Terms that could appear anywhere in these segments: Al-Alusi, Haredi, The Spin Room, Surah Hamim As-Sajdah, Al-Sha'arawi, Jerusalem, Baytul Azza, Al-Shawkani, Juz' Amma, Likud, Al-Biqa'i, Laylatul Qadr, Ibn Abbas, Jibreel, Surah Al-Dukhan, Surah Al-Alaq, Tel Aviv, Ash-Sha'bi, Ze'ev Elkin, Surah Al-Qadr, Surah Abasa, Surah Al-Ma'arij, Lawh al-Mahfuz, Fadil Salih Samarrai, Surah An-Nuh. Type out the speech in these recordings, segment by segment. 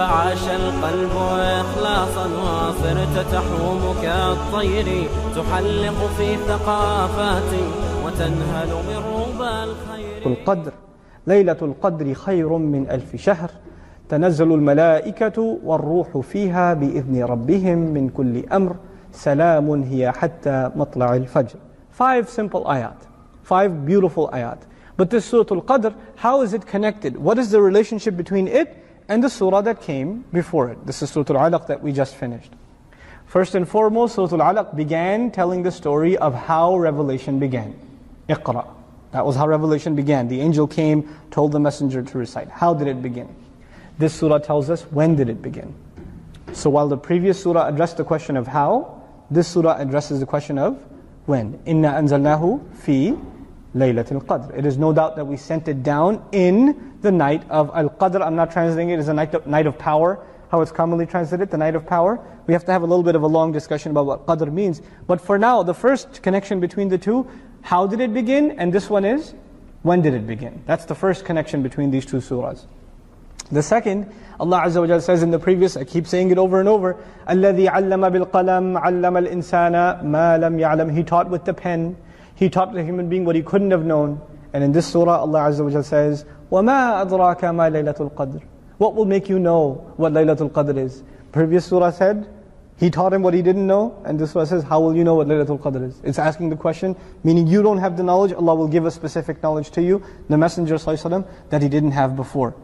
فعاش القلب إخلاصا وصرت تحوم كالطير تحلق في ثقافات وتنهل من ربى الخير. القدر ليلة القدر خير من ألف شهر تنزل الملائكة والروح فيها بإذن ربهم من كل أمر سلام هي حتى مطلع الفجر. 5 simple ayat, 5 beautiful ayat. But this Surah Al-Qadr, how is it connected? What is the relationship between it and the surah that came before it? This is Surah Al-Alaq that we just finished. First and foremost, Surah Al-Alaq began telling the story of how revelation began. Iqra. That was how revelation began. The angel came, told the messenger to recite. How did it begin? This surah tells us when did it begin. So while the previous surah addressed the question of how, this surah addresses the question of when. Inna anzalnahu fi Laylatul Qadr. It is no doubt that we sent it down in the night of Al-Qadr. I'm not translating it as a night of power, how it's commonly translated, the night of power. We have to have a little bit of a long discussion about what Qadr means. But for now, the first connection between the two, how did it begin? And this one is, when did it begin? That's the first connection between these two surahs. The second, Allah Azza wa Jalla says in the previous, I keep saying it over and over, الَّذِي عَلَّمَ بِالْقَلَمِ عَلَّمَ الْإِنسَانَ مَا لَمْ يَعْلَمْ. He taught with the pen. He taught the human being what he couldn't have known. And in this surah, Allah Azza wa Jalla says, وَمَا أَدْرَاكَ مَا لَيْلَةُ الْقَدْرِ. What will make you know what Laylatul Qadr is? Previous surah said, He taught him what he didn't know, and this surah says, how will you know what Laylatul Qadr is? It's asking the question, meaning you don't have the knowledge, Allah will give a specific knowledge to you, the Messenger ﷺ, that he didn't have before.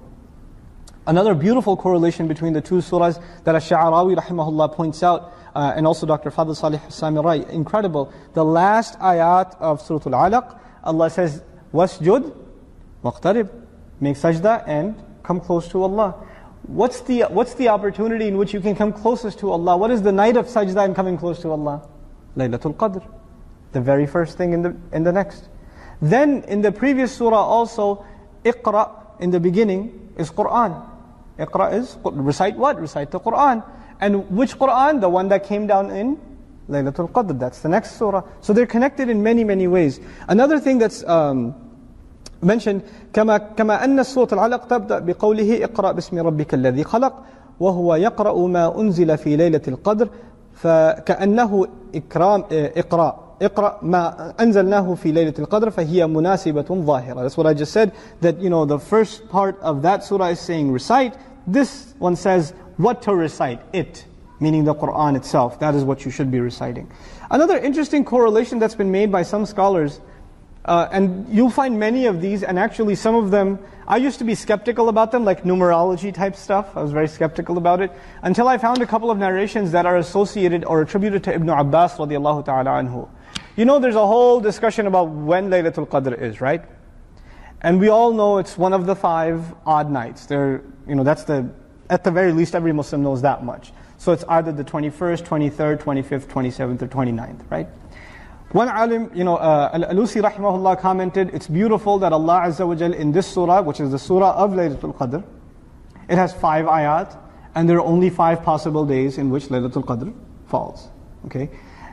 Another beautiful correlation between the two surahs that Ash-Sha'arawi rahimahullah points out, and also Dr. Fadil Salih Samarrai, incredible. The last ayat of Surah Al-Alaq, Allah says, Wasjud, waqtarib, make sajda and come close to Allah. What's the opportunity in which you can come closest to Allah? What is the night of sajda and coming close to Allah? Laylatul Qadr. The very first thing in the next. Then in the previous surah also, Iqra in the beginning is Qur'an. Iqra is, recite what? Recite the Qur'an. And which Qur'an? The one that came down in Laylatul Qadr. That's the next surah. So they're connected in many, many ways. Another thing that's mentioned, كما أن السورة العلق تبدأ بقوله اقرأ باسم ربك الذي خلق وهو يقرأ ما أنزل في ليلة القدر فكأنه اقرأ ما أنزلناه في ليلة القدر فهي مناسبة ظاهرة. That's what I just said, that you know the first part of that surah is saying recite. This one says what to recite, it, meaning the Qur'an itself. That is what you should be reciting. Another interesting correlation that's been made by some scholars, and you'll find many of these, and actually some of them, I used to be skeptical about them, like numerology type stuff. I was very skeptical about it, until I found a couple of narrations that are associated or attributed to Ibn Abbas radiallahu ta'ala anhu. You know, there's a whole discussion about when Laylatul Qadr is, right? And we all know it's one of the 5 odd nights. There, you know, that's the, at the very least, every Muslim knows that much. So it's either the 21st, 23rd, 25th, 27th, or 29th, right? One alim, you know, Al-Alusi rahimahullah commented, it's beautiful that Allah Azza wa Jal in this surah, which is the surah of Laylatul Qadr, it has 5 ayat, and there are only 5 possible days in which Laylatul Qadr falls. Okay?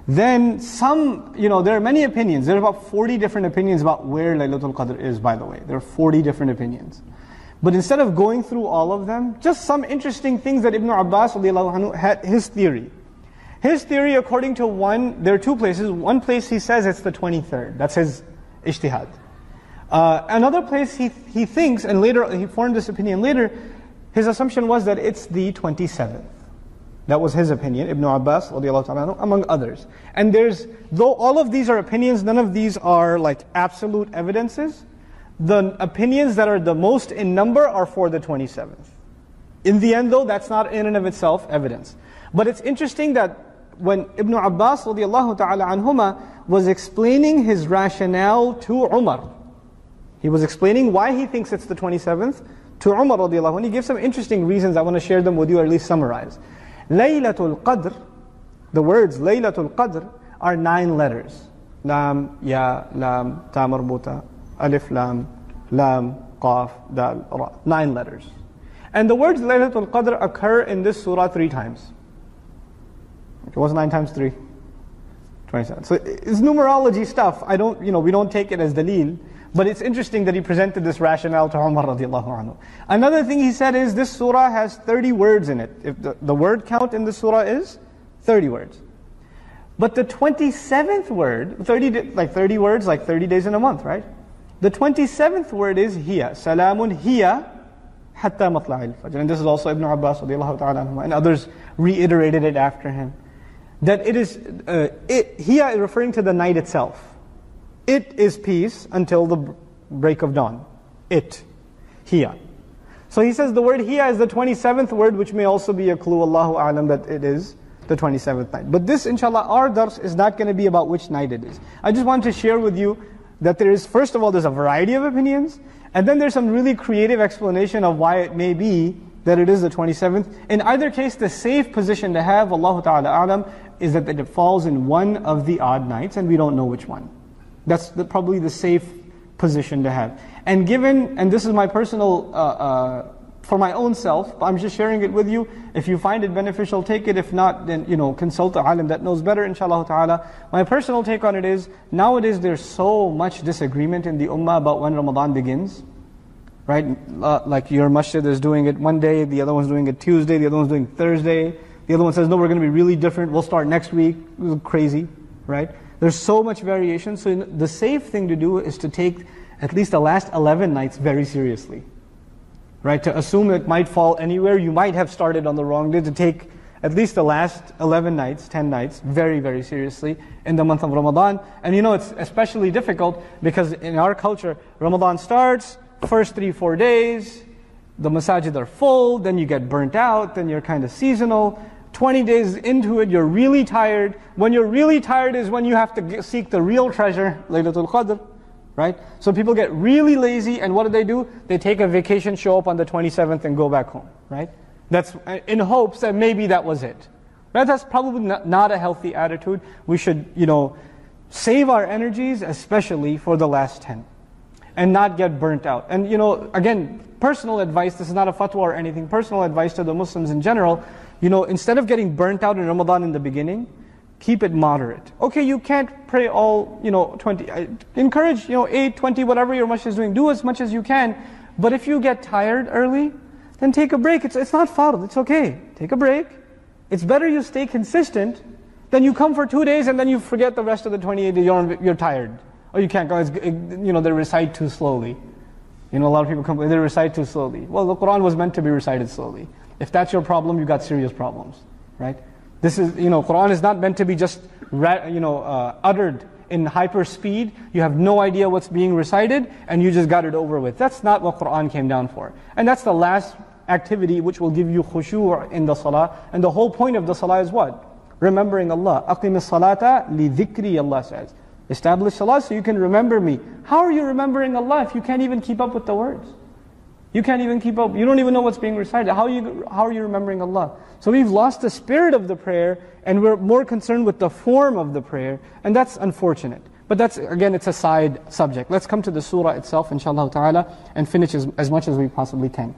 Then some, you know, there are many opinions. There are about 40 different opinions about where Laylatul Qadr is, by the way. There are 40 different opinions. But instead of going through all of them, just some interesting things that Ibn Abbas radiallahu anhu had his theory. His theory, according to one, there are 2 places. One place he says it's the 23rd. That's his ijtihad. Another place he thinks, and later he formed this opinion later, his assumption was that it's the 27th. That was his opinion, Ibn Abbas, among others. And there's, though all of these are opinions, none of these are like absolute evidences. The opinions that are the most in number are for the 27th. In the end though, that's not in and of itself evidence. But it's interesting that when Ibn Abbas radiallahu ta'ala anhuma was explaining his rationale to Umar, he was explaining why he thinks it's the 27th to Umar radiallahu, and he gives some interesting reasons. I want to share them with you, or at least summarize. Laylatul Qadr, the words Laylatul Qadr are 9 letters. Lam, Ya, Lam, Ta marbuta, Alif, Lam, Lam, Qaf, Dal, Ra. 9 letters. And the words Laylatul Qadr occur in this surah 3 times. It was 9 times 3, 27. So it's numerology stuff. I don't, you know, we don't take it as dalil, But it's interesting that he presented this rationale to Umar radiallahu anhu. Another thing he said is, this surah has 30 words in it. If the word count in the surah is 30 words. But the 27th word, 30 words, like 30 days in a month, right? The 27th word is hiya. Salamun hiya hatta matla'il fajr. And this is also Ibn Abbas radiallahu ta'ala anhu, and others reiterated it after him. That it is, hiya is referring to the night itself. It is peace until the break of dawn. It. Hiya. So he says the word hiya is the 27th word, which may also be a clue, Allahu A'lam, that it is the 27th night. But this, inshallah, our dars is not going to be about which night it is. I just want to share with you that there is, first of all, there's a variety of opinions, and then there's some really creative explanation of why it may be that it is the 27th. In either case, the safe position to have, Allahu Ta'ala A'lam, is that it falls in one of the odd nights, and we don't know which one. That's probably the safe position to have. And given, and this is my personal, for my own self, I'm just sharing it with you. If you find it beneficial, take it. If not, then, you know, consult the alim that knows better, inshallah ta'ala. My personal take on it is, nowadays there's so much disagreement in the ummah about when Ramadan begins. Right? Like your masjid is doing it one day, the other one's doing it Tuesday, the other one's doing Thursday. The other one says, no, we're going to be really different. We'll start next week. Crazy, right? There's so much variation, so the safe thing to do is to take at least the last 11 nights very seriously. Right? To assume it might fall anywhere, you might have started on the wrong day, to take at least the last 11 nights, 10 nights, very, very seriously in the month of Ramadan. And you know, it's especially difficult because in our culture, Ramadan starts, first 3-4 days, the masajid are full, then you get burnt out, then you're kind of seasonal. 20 days into it, you're really tired. When you're really tired is when you have to seek the real treasure, Laylatul Qadr, right? So people get really lazy, and what do? They take a vacation, show up on the 27th, and go back home, right? That's in hopes that maybe that was it. Right? That's probably not a healthy attitude. We should, you know, save our energies, especially for the last 10, and not get burnt out. And you know, again, personal advice, this is not a fatwa or anything, personal advice to the Muslims in general, you know, instead of getting burnt out in Ramadan in the beginning, keep it moderate. Okay, you can't pray all, you know, 20. I encourage, you know, 8, 20, whatever your masjid is doing, do as much as you can. But if you get tired early, then take a break. It's not fard, it's okay. Take a break. It's better you stay consistent than you come for 2 days and then you forget the rest of the 28 days, you're tired. Or you can't go, you know, they recite too slowly. You know, a lot of people complain, they recite too slowly. Well, the Qur'an was meant to be recited slowly. If that's your problem, you got serious problems, right? This is, you know, Qur'an is not meant to be just, uttered in hyper speed. You have no idea what's being recited, and you just got it over with. That's not what Qur'an came down for. And that's the last activity which will give you khushu' in the salah. And the whole point of the salah is what? Remembering Allah. أَقِمِ الصَّلَاةَ لِذِكْرِي, Allah says. Establish salah so you can remember me. How are you remembering Allah if you can't even keep up with the words? You can't even keep up, you don't even know what's being recited. How are you remembering Allah? So we've lost the spirit of the prayer, and we're more concerned with the form of the prayer, and that's unfortunate. But that's, again, it's a side subject. Let's come to the surah itself, inshallah ta'ala, and finish as much as we possibly can.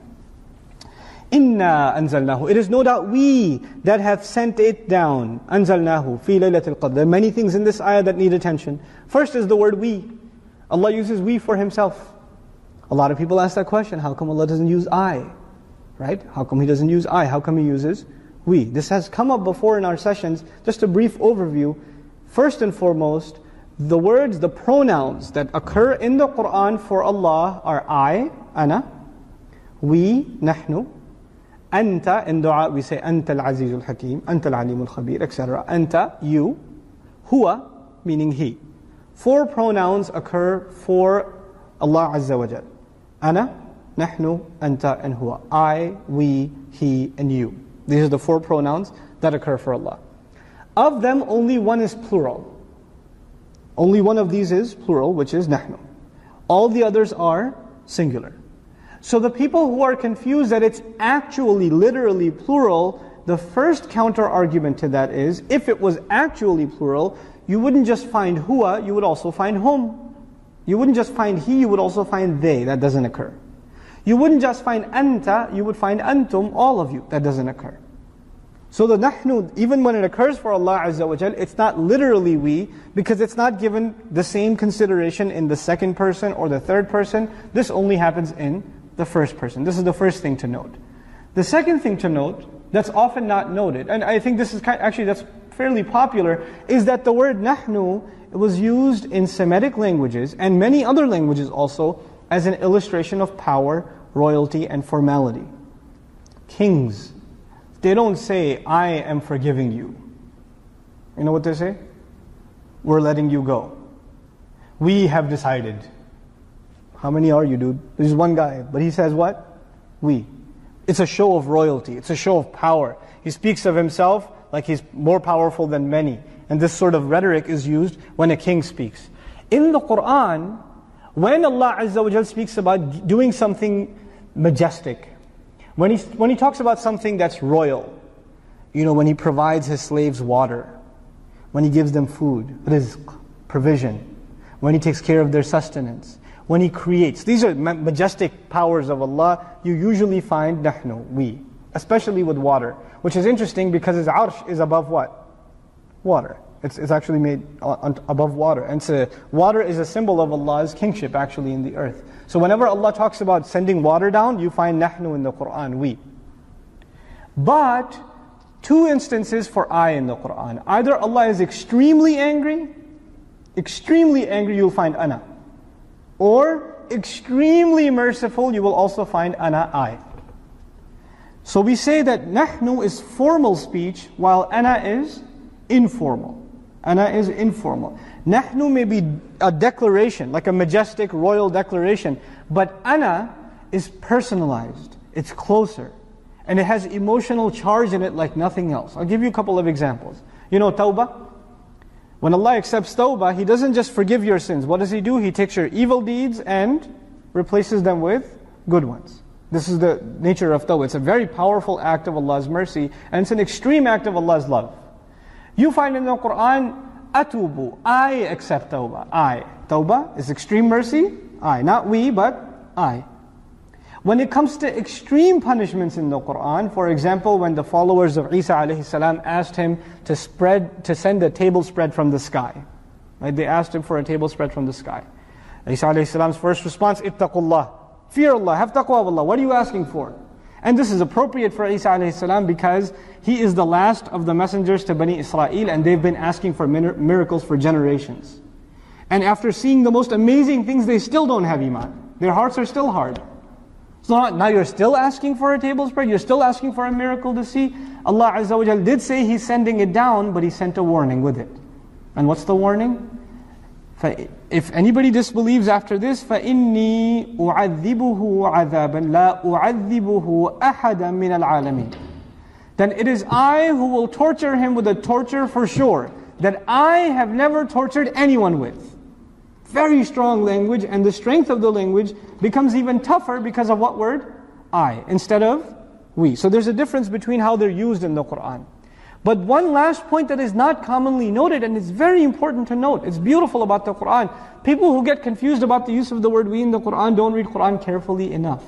Inna anzalnahu. It is no doubt we that have sent it down. Anzalnahu fi laylatil qadr. There are many things in this ayah that need attention. First is the word we. Allah uses we for himself. A lot of people ask that question, how come Allah doesn't use I? Right? How come He doesn't use I? How come He uses we? This has come up before in our sessions. Just a brief overview. First and foremost, the words, the pronouns that occur in the Qur'an for Allah are I, ana, we, nahnu, anta. In dua we say anta al-aziz al-hakim, anta al-alim al-khabir, etc. Anta, you, huwa, meaning he. 4 pronouns occur for Allah Azza wa Jal. Ana, nahnu, anta, and huwa. I, we, he, and you. These are the 4 pronouns that occur for Allah. Of them, only one is plural. Only one of these is plural, which is nahnu. All the others are singular. So the people who are confused that it's actually, literally plural, the first counter-argument to that is, if it was actually plural, you wouldn't just find huwa, you would also find hum. You wouldn't just find he, you would also find they. That doesn't occur. You wouldn't just find anta, you would find antum, all of you. That doesn't occur. So the nahnu, even when it occurs for Allah Azza wa Jal, it's not literally we, because it's not given the same consideration in the second person or the third person. This only happens in the first person. This is the first thing to note. The second thing to note, that's often not noted, and I think this is actually that's fairly popular, is that the word nahnu was used in Semitic languages and many other languages also as an illustration of power, royalty, and formality. Kings, they don't say, I am forgiving you. You know what they say? We're letting you go. We have decided. How many are you, dude? There's one guy, but he says what? We. It's a show of royalty. It's a show of power. He speaks of himself like he's more powerful than many. And this sort of rhetoric is used when a king speaks. In the Quran, when Allah Azza wa Jal speaks about doing something majestic, when he talks about something that's royal, you know, when he provides his slaves water, when he gives them food, rizq, provision, when he takes care of their sustenance, when he creates, these are majestic powers of Allah, you usually find nahnu, we, especially with water, which is interesting because his arsh is above what? Water. It's actually made above water. And so water is a symbol of Allah's kingship actually in the earth. So whenever Allah talks about sending water down, you find nahnu in the Quran, we. But two instances for I in the Quran. Either Allah is extremely angry, you'll find ana. Or extremely merciful, you will also find ana, I. So we say that nahnu is formal speech, while ana is informal. Ana is informal. Nahnu may be a declaration, like a majestic royal declaration, but ana is personalized, it's closer, and it has emotional charge in it like nothing else. I'll give you a couple of examples. You know tawbah? When Allah accepts tawbah, He doesn't just forgive your sins. What does He do? He takes your evil deeds and replaces them with good ones. This is the nature of tawbah. It's a very powerful act of Allah's mercy, and it's an extreme act of Allah's love. You find in the Quran, atubu, I accept tawbah, I. Tawbah is extreme mercy, I. Not we, but I. When it comes to extreme punishments in the Quran, for example, when the followers of Isa alayhi salam asked him to send a table spread from the sky. Right? They asked him for a table spread from the sky. Isa alayhi salam's first response, ittaqullah, fear Allah, have taqwa of Allah, what are you asking for? And this is appropriate for Isa alayhi salam because he is the last of the messengers to Bani Israel, and they've been asking for miracles for generations. And after seeing the most amazing things, they still don't have iman. Their hearts are still hard. So now you're still asking for a table spread, you're still asking for a miracle to see. Allah Azza wa Jal did say He's sending it down, but He sent a warning with it. And what's the warning? If anybody disbelieves after this, فَإِنِّي أُعَذِّبُهُ عَذَابًا لَا أُعَذِّبُهُ أَحَدًا مِنَ الْعَالَمِينَ. Then it is I who will torture him with a torture for sure that I have never tortured anyone with. Very strong language, and the strength of the language becomes even tougher because of what word? I, instead of we. So there's a difference between how they're used in the Quran. But one last point that is not commonly noted, and it's very important to note, it's beautiful about the Quran. People who get confused about the use of the word we in the Quran don't read Quran carefully enough.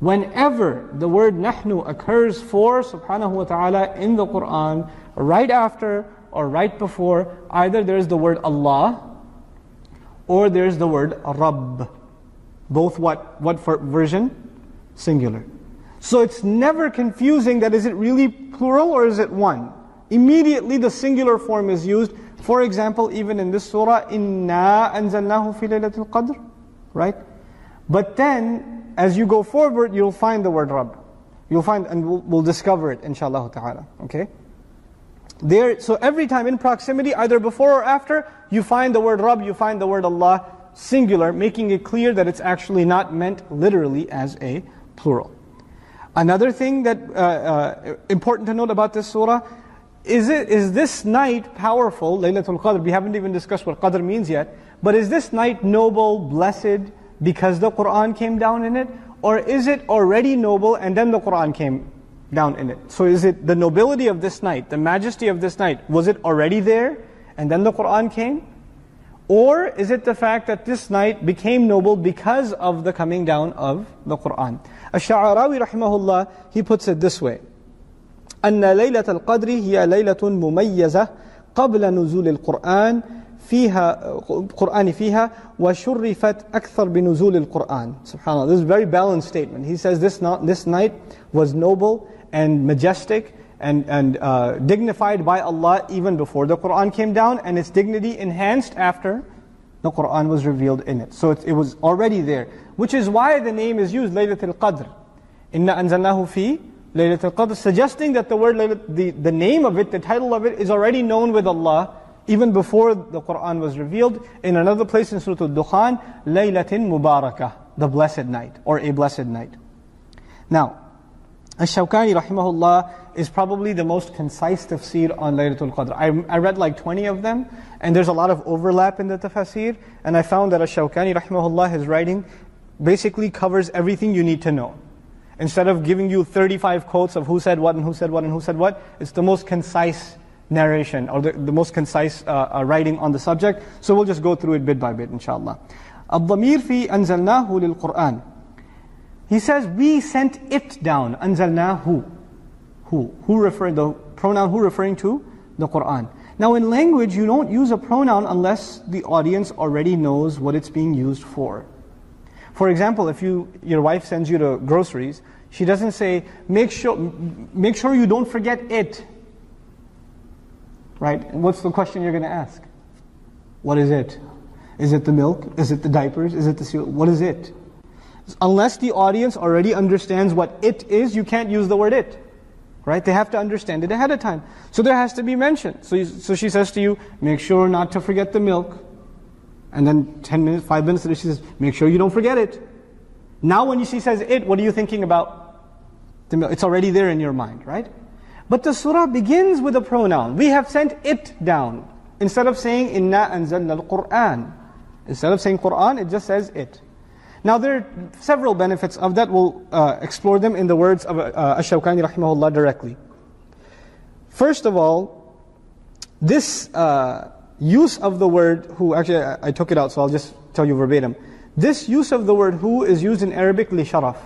Whenever the word nahnu occurs for subhanahu wa ta'ala in the Quran, right after or right before, either there's the word Allah or there's the word Rabb. Both what version? Singular. So it's never confusing that is it really plural or is it one? Immediately the singular form is used. For example, even in this surah, Inna anzalnahu fi laylatul qadr, right? But then, as you go forward, you'll find the word Rabb. You'll find, and we'll discover it, inshallah ta'ala, okay? There, so every time in proximity, either before or after, you find the word Rabb, you find the word Allah, singular, making it clear that it's actually not meant literally as a plural. Another thing that important to note about this surah, is this night powerful, Laylatul Qadr? We haven't even discussed what Qadr means yet. But is this night noble, blessed, because the Qur'an came down in it? Or is it already noble and then the Qur'an came down in it? So is it the nobility of this night, the majesty of this night, was it already there and then the Qur'an came? Or is it the fact that this night became noble because of the coming down of the Qur'an? Ash-Sha'arawi rahimahullah, he puts it this way. أن ليلة القدر هي ليلة مميزة قبل نزول القرآن فيها وشرفت أكثر بنزول القرآن. Subhanallah, this is a very balanced statement. He says this night was noble and majestic and dignified by Allah even before the Qur'an came down, and its dignity enhanced after the Qur'an was revealed in it. So it was already there, which is why the name is used, Laylatul Qadr. Inna anzalnahu fi Laylatul Qadr, suggesting that the word, the name of it, the title of it, is already known with Allah even before the Qur'an was revealed. In another place in Surah Al-Dukhan, Laylatin Mubarakah, the blessed night, or a blessed night. Now, Ash-Shawkani rahimahullah is probably the most concise tafsir on Laylatul Qadr. I read like 20 of them, and there's a lot of overlap in the tafsir, and I found that Ash-Shawkani rahimahullah, his writing basically covers everything you need to know. Instead of giving you 35 quotes of who said what and who said what and who said what, it's the most concise narration, or the most concise writing on the subject. So we'll just go through it bit by bit, inshallah. الضمير في أنزلناه للقرآن. He says, we sent it down. Anzalnahu. Who? Who referred, the pronoun who referring to? The Qur'an. Now in language, you don't use a pronoun unless the audience already knows what it's being used for. For example, if your wife sends you to groceries, she doesn't say, make sure you don't forget it. Right? And what's the question you're going to ask? What is it? Is it the milk? Is it the diapers? Is it the cereal? What is it? Unless the audience already understands what it is, you can't use the word it. Right? They have to understand it ahead of time. So there has to be mention. So she says to you, make sure not to forget the milk. And then 10 minutes, 5 minutes later, she says, make sure you don't forget it. Now when she says it, what are you thinking about? The milk. It's already there in your mind, right? But the surah begins with a pronoun. We have sent it down. Instead of saying, inna anzalna al-Qur'an. Instead of saying Qur'an, it just says it. Now there are several benefits of that. We'll explore them in the words of Ash-Shawkani rahimahullah directly. First of all, this use of the word who, actually I took it out, so I'll just tell you verbatim. This use of the word who is used in Arabic li sharaf,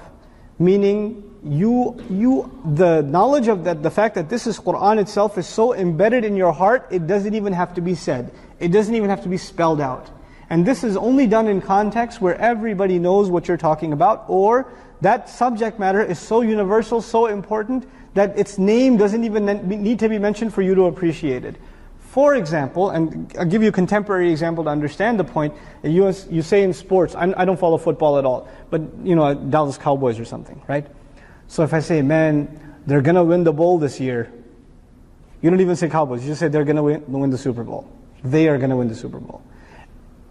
meaning the knowledge of that, the fact that this is Qur'an itself is so embedded in your heart, it doesn't even have to be said. It doesn't even have to be spelled out. And this is only done in context where everybody knows what you're talking about, or that subject matter is so universal, so important, that its name doesn't even need to be mentioned for you to appreciate it. For example, and I'll give you a contemporary example to understand the point, you say in sports, I don't follow football at all, but you know, Dallas Cowboys or something, right? So if I say, man, they're going to win the bowl this year, you don't even say Cowboys, you just say they're going to win the Super Bowl. They are going to win the Super Bowl.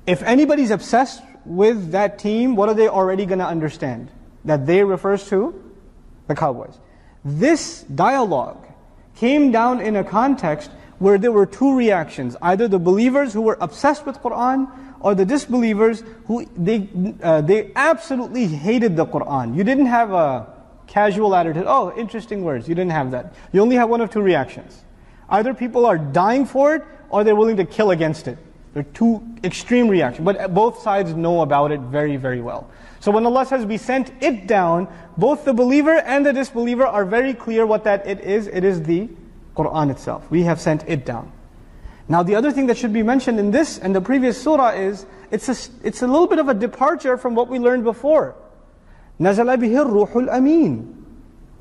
If anybody's obsessed with that team, what are they already going to understand? That they refers to the Cowboys. This dialogue came down in a context where there were two reactions. Either the believers who were obsessed with Qur'an, or the disbelievers who they absolutely hated the Qur'an. You didn't have a casual attitude, oh, interesting words. You didn't have that. You only have one of two reactions. Either people are dying for it, or they're willing to kill against it. They're two extreme reactions, but both sides know about it very, very well. So when Allah says, we sent it down, both the believer and the disbeliever are very clear what that it is the Qur'an itself. We have sent it down. Now the other thing that should be mentioned in this and the previous surah is, it's a little bit of a departure from what we learned before. نَزَلَ بِهِ الرُّوحُ الْأَمِينُ.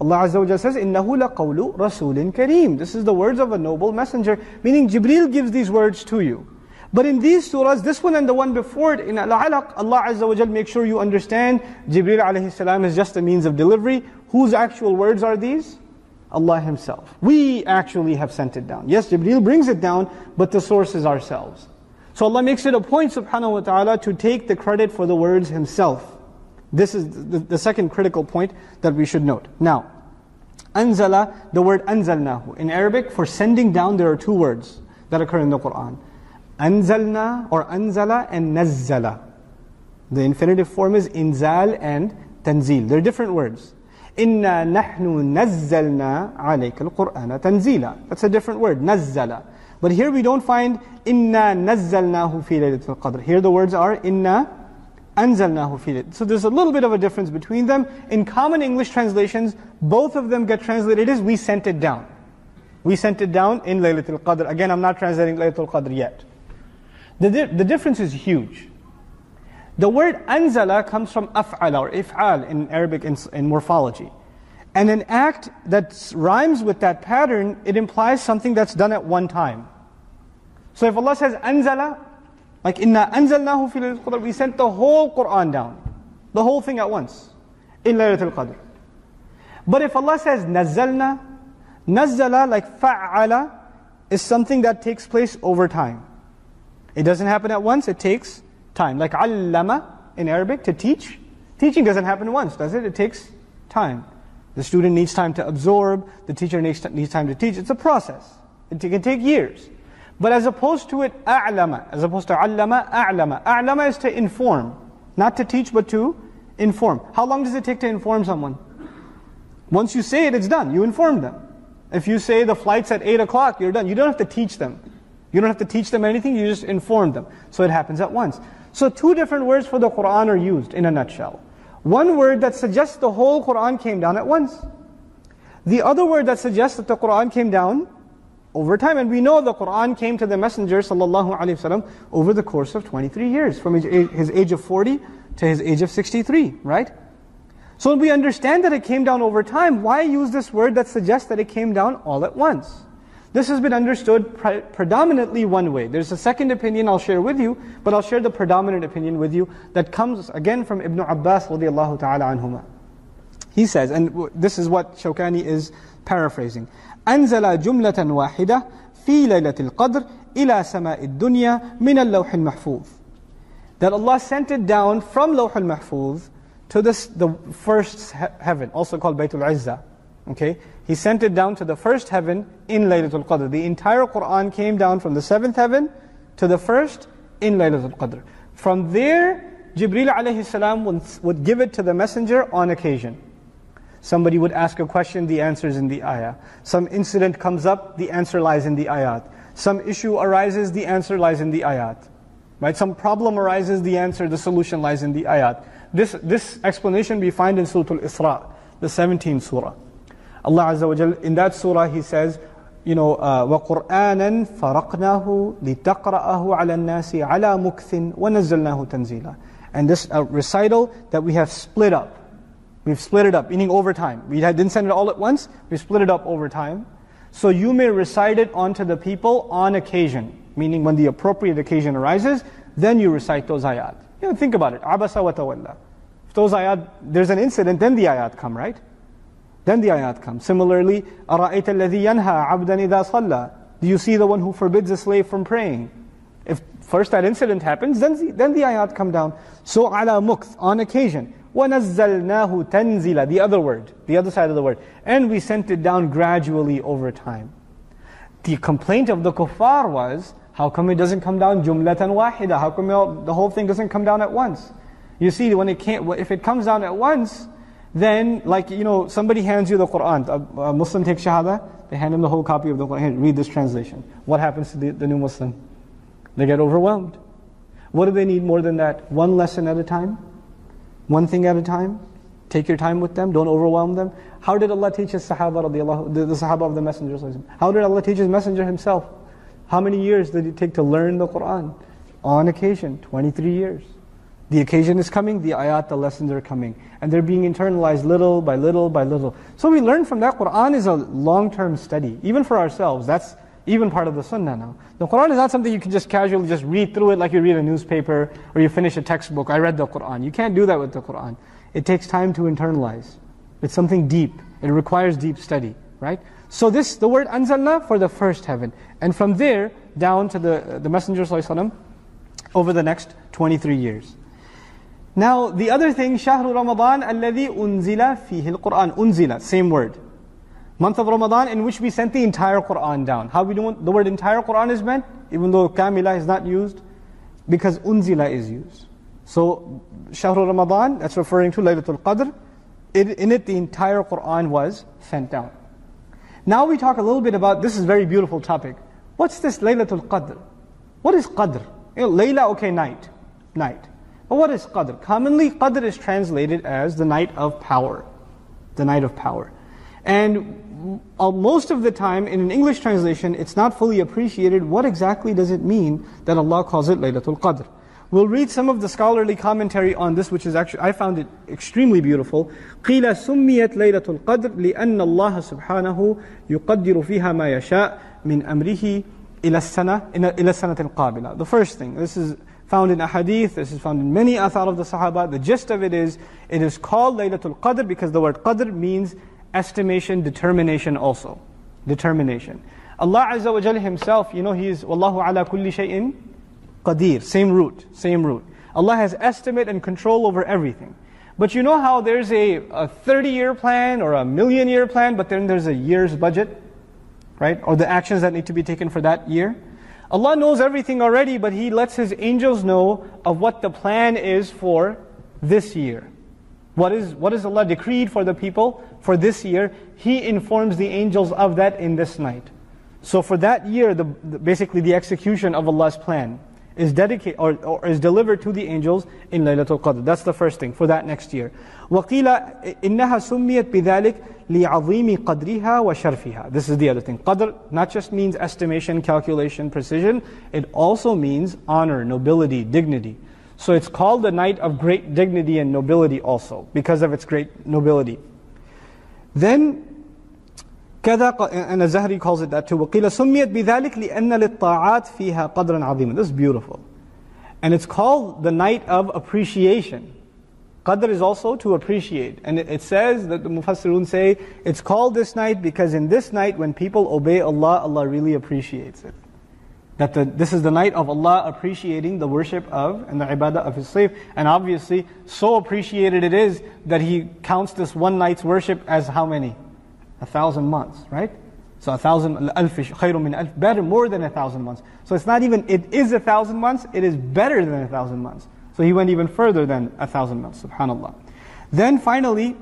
Allah Azza wa Jalla says, إِنَّهُ لَقَوْلُ رَسُولٍ كَرِيمٍ. This is the words of a noble messenger, meaning Jibreel gives these words to you. But in these surahs, this one and the one before it, in Al-Alaq, Allah Azza wa Jal makes sure you understand, Jibreel alayhi salam is just a means of delivery. Whose actual words are these? Allah Himself. We actually have sent it down. Yes, Jibreel brings it down, but the source is ourselves. So Allah makes it a point, subhanahu wa ta'ala, to take the credit for the words Himself. This is the second critical point that we should note. Now, anzala, the word anzalnahu. In Arabic, for sending down, there are two words that occur in the Qur'an. Anzalna or anzala and nazzala. The infinitive form is inzal and tanzil. They're different words. Inna nahnu nazzalna alayka al-Qur'ana tanzila. That's a different word, nazzala. But here we don't find inna nazzalnahu fi laylatil qadr. Here the words are inna أَنزَلْنَاهُ فِي. So there's a little bit of a difference between them. In common English translations, both of them get translated as, we sent it down. We sent it down in Laylatul Qadr. Again, I'm not translating Laylatul Qadr yet. The difference is huge. The word anzala comes from af'ala or if'al in Arabic in morphology. And an act that rhymes with that pattern, it implies something that's done at one time. So if Allah says anzala, like inna anzalnahu fi laylatil qadr, we sent the whole Quran down, the whole thing at once, in Laylatul Qadr. But if Allah says nazzalna, nazzala like fa'ala is something that takes place over time. It doesn't happen at once, it takes time. Like allama in Arabic, to teach. Teaching doesn't happen once, does it? It takes time. The student needs time to absorb, the teacher needs time to teach. It's a process. It can take years. But as opposed to it, a'lama, as opposed to allama, a'lama. A'lama is to inform, not to teach, but to inform. How long does it take to inform someone? Once you say it, it's done. You inform them. If you say the flight's at 8 o'clock, you're done. You don't have to teach them. You don't have to teach them anything, you just inform them. So it happens at once. So two different words for the Qur'an are used in a nutshell. One word that suggests the whole Qur'an came down at once. The other word that suggests that the Qur'an came down over time. And we know the Qur'an came to the Messenger ﷺ over the course of 23 years, from his age of 40 to his age of 63, right? So we understand that it came down over time. Why use this word that suggests that it came down all at once? This has been understood predominantly one way. There's a second opinion I'll share with you, but I'll share the predominant opinion with you that comes again from Ibn Abbas radiyallahu ta'ala anhuma. He says, and this is what Shawkani is paraphrasing, أَنزَلَ جُمْلَةً وَاحِدَةً فِي لَيْلَةِ الْقَدْرِ إِلَى سَمَاءِ الدُّنْيَا مِنَ اللَّوْحِ الْمَحْفُوظِ. That Allah sent it down from Lawh al-Mahfuz to the first heaven, also called Baytul Azza. Okay? He sent it down to the first heaven in Laylatul Qadr. The entire Qur'an came down from the seventh heaven to the first in Laylatul Qadr. From there, Jibreel alayhi salam would give it to the messenger on occasion. Somebody would ask a question, the answer is in the ayah. Some incident comes up, the answer lies in the ayat. Some issue arises, the answer lies in the ayat. Right? Some problem arises, the answer, the solution lies in the ayat. This explanation we find in Surah Al-Isra, the 17th surah. Allah Azza wa Jal, in that surah He says, you know, وَقُرْآنًا فَرَقْنَاهُ لِتَقْرَأَهُ عَلَى النَّاسِ عَلَى مُكْثٍ وَنَزَّلْنَاهُ تَنزِيلًا. And this recital that we have split up. We've split it up, meaning over time. We didn't send it all at once, we split it up over time. So you may recite it onto the people on occasion, meaning when the appropriate occasion arises, then you recite those ayat. You know, think about it. Abasa wa tawalla. If those ayat, there's an incident, then the ayat come, right? Then the ayat come. Similarly, أَرَأَيْتَ الَّذِي يَنْهَى عَبْدًا إِذَا صَلَّى. Do you see the one who forbids a slave from praying? If first that incident happens, then the ayat come down. So, عَلَى مُكْثٍ, on occasion. وَنَزَّلْنَاهُ تَنزِيلًا, the other word, the other side of the word. And we sent it down gradually over time. The complaint of the kuffar was, how come it doesn't come down jumlatan wahida? How come the whole thing doesn't come down at once? You see, when it can't, if it comes down at once, then, like, you know, somebody hands you the Qur'an, a Muslim takes shahada, they hand him the whole copy of the Qur'an, hey, read this translation. What happens to the new Muslim? They get overwhelmed. What do they need more than that? One lesson at a time, one thing at a time. Take your time with them, don't overwhelm them. How did Allah teach His Sahaba, the Sahaba of the Messenger? How did Allah teach His Messenger himself? How many years did it take to learn the Qur'an? On occasion, 23 years. The occasion is coming, the ayat, the lessons are coming. And they're being internalized little by little by little. So we learn from that, Qur'an is a long-term study. Even for ourselves, that's even part of the sunnah now. The Qur'an is not something you can just casually just read through it like you read a newspaper or you finish a textbook, I read the Qur'an. You can't do that with the Qur'an. It takes time to internalize. It's something deep. It requires deep study, right? So this, the word anzalna for the first heaven. And from there, down to the Messenger ﷺ over the next 23 years. Now, the other thing, Shahru Ramadan, alladhi unzila fihi al-Qur'an. Unzila, same word. Month of Ramadan in which we sent the entire Qur'an down. How we do the word entire Qur'an is meant, even though kamila is not used, because unzila is used. So, Shahru Ramadan, that's referring to Laylatul Qadr. In it, the entire Qur'an was sent down. Now we talk a little bit about, this is a very beautiful topic. What's this Laylatul Qadr? What is Qadr? You know, Layla, okay, night. But what is Qadr? Commonly, Qadr is translated as the night of power. The night of power. And most of the time, in an English translation, it's not fully appreciated what exactly does it mean that Allah calls it Laylatul Qadr. We'll read some of the scholarly commentary on this, which is actually, I found it extremely beautiful. قِيلَ سُمِّيَتْ لَيْلَةُ الْقَدْرِ لِأَنَّ اللَّهَ سُبْحَانَهُ يُقَدِّرُ فِيهَا مَا يَشَاءُ مِنْ أَمْرِهِ إِلَى السَّنَةِ الْقَابِلَةِ. The first thing, this is found in a hadith, this is found in many athar of the Sahaba. The gist of it is called Laylatul Qadr because the word Qadr means estimation, determination also. Determination. Allah Azza wa Jal Himself, you know, He is Wallahu ala kulli shay'in Qadir, same root. Allah has estimate and control over everything. But you know how there's a 30-year plan or a million-year plan, but then there's a year's budget, right? Or the actions that need to be taken for that year. Allah knows everything already, but He lets His angels know of what the plan is for this year. What is Allah decreed for the people for this year? He informs the angels of that in this night. So for that year, basically the execution of Allah's plan is dedicated or is delivered to the angels in Laylatul Qadr. That's the first thing for that next year. وَقِيلَ إِنَّهَا سُمِّيَتْ بِذَلِكَ لِعَظِيمِ قَدْرِهَا وَشَرْفِهَا. This is the other thing. Qadr not just means estimation, calculation, precision. It also means honor, nobility, dignity. So it's called the night of great dignity and nobility also because of its great nobility. Then and Al-Zahri calls it that too. وَقِيلَ سُمِّيَتْ بِذَلِكَ لِأَنَّ لِلطَّاعَاتِ فِيهَا قَدْرًا عَظِيمًا. This is beautiful. And it's called the night of appreciation. Qadr is also to appreciate. And it says, that the Mufassirun say, it's called this night because in this night when people obey Allah, Allah really appreciates it. That this is the night of Allah appreciating the worship of and the ibadah of His slave. And obviously, so appreciated it is that He counts this one night's worship as how many? 1,000 months, right? So 1,000, alfish, khairu min alf, better, more than 1,000 months. So it's not even, it is 1,000 months, it is better than 1,000 months. So He went even further than 1,000 months, subhanAllah. Then finally,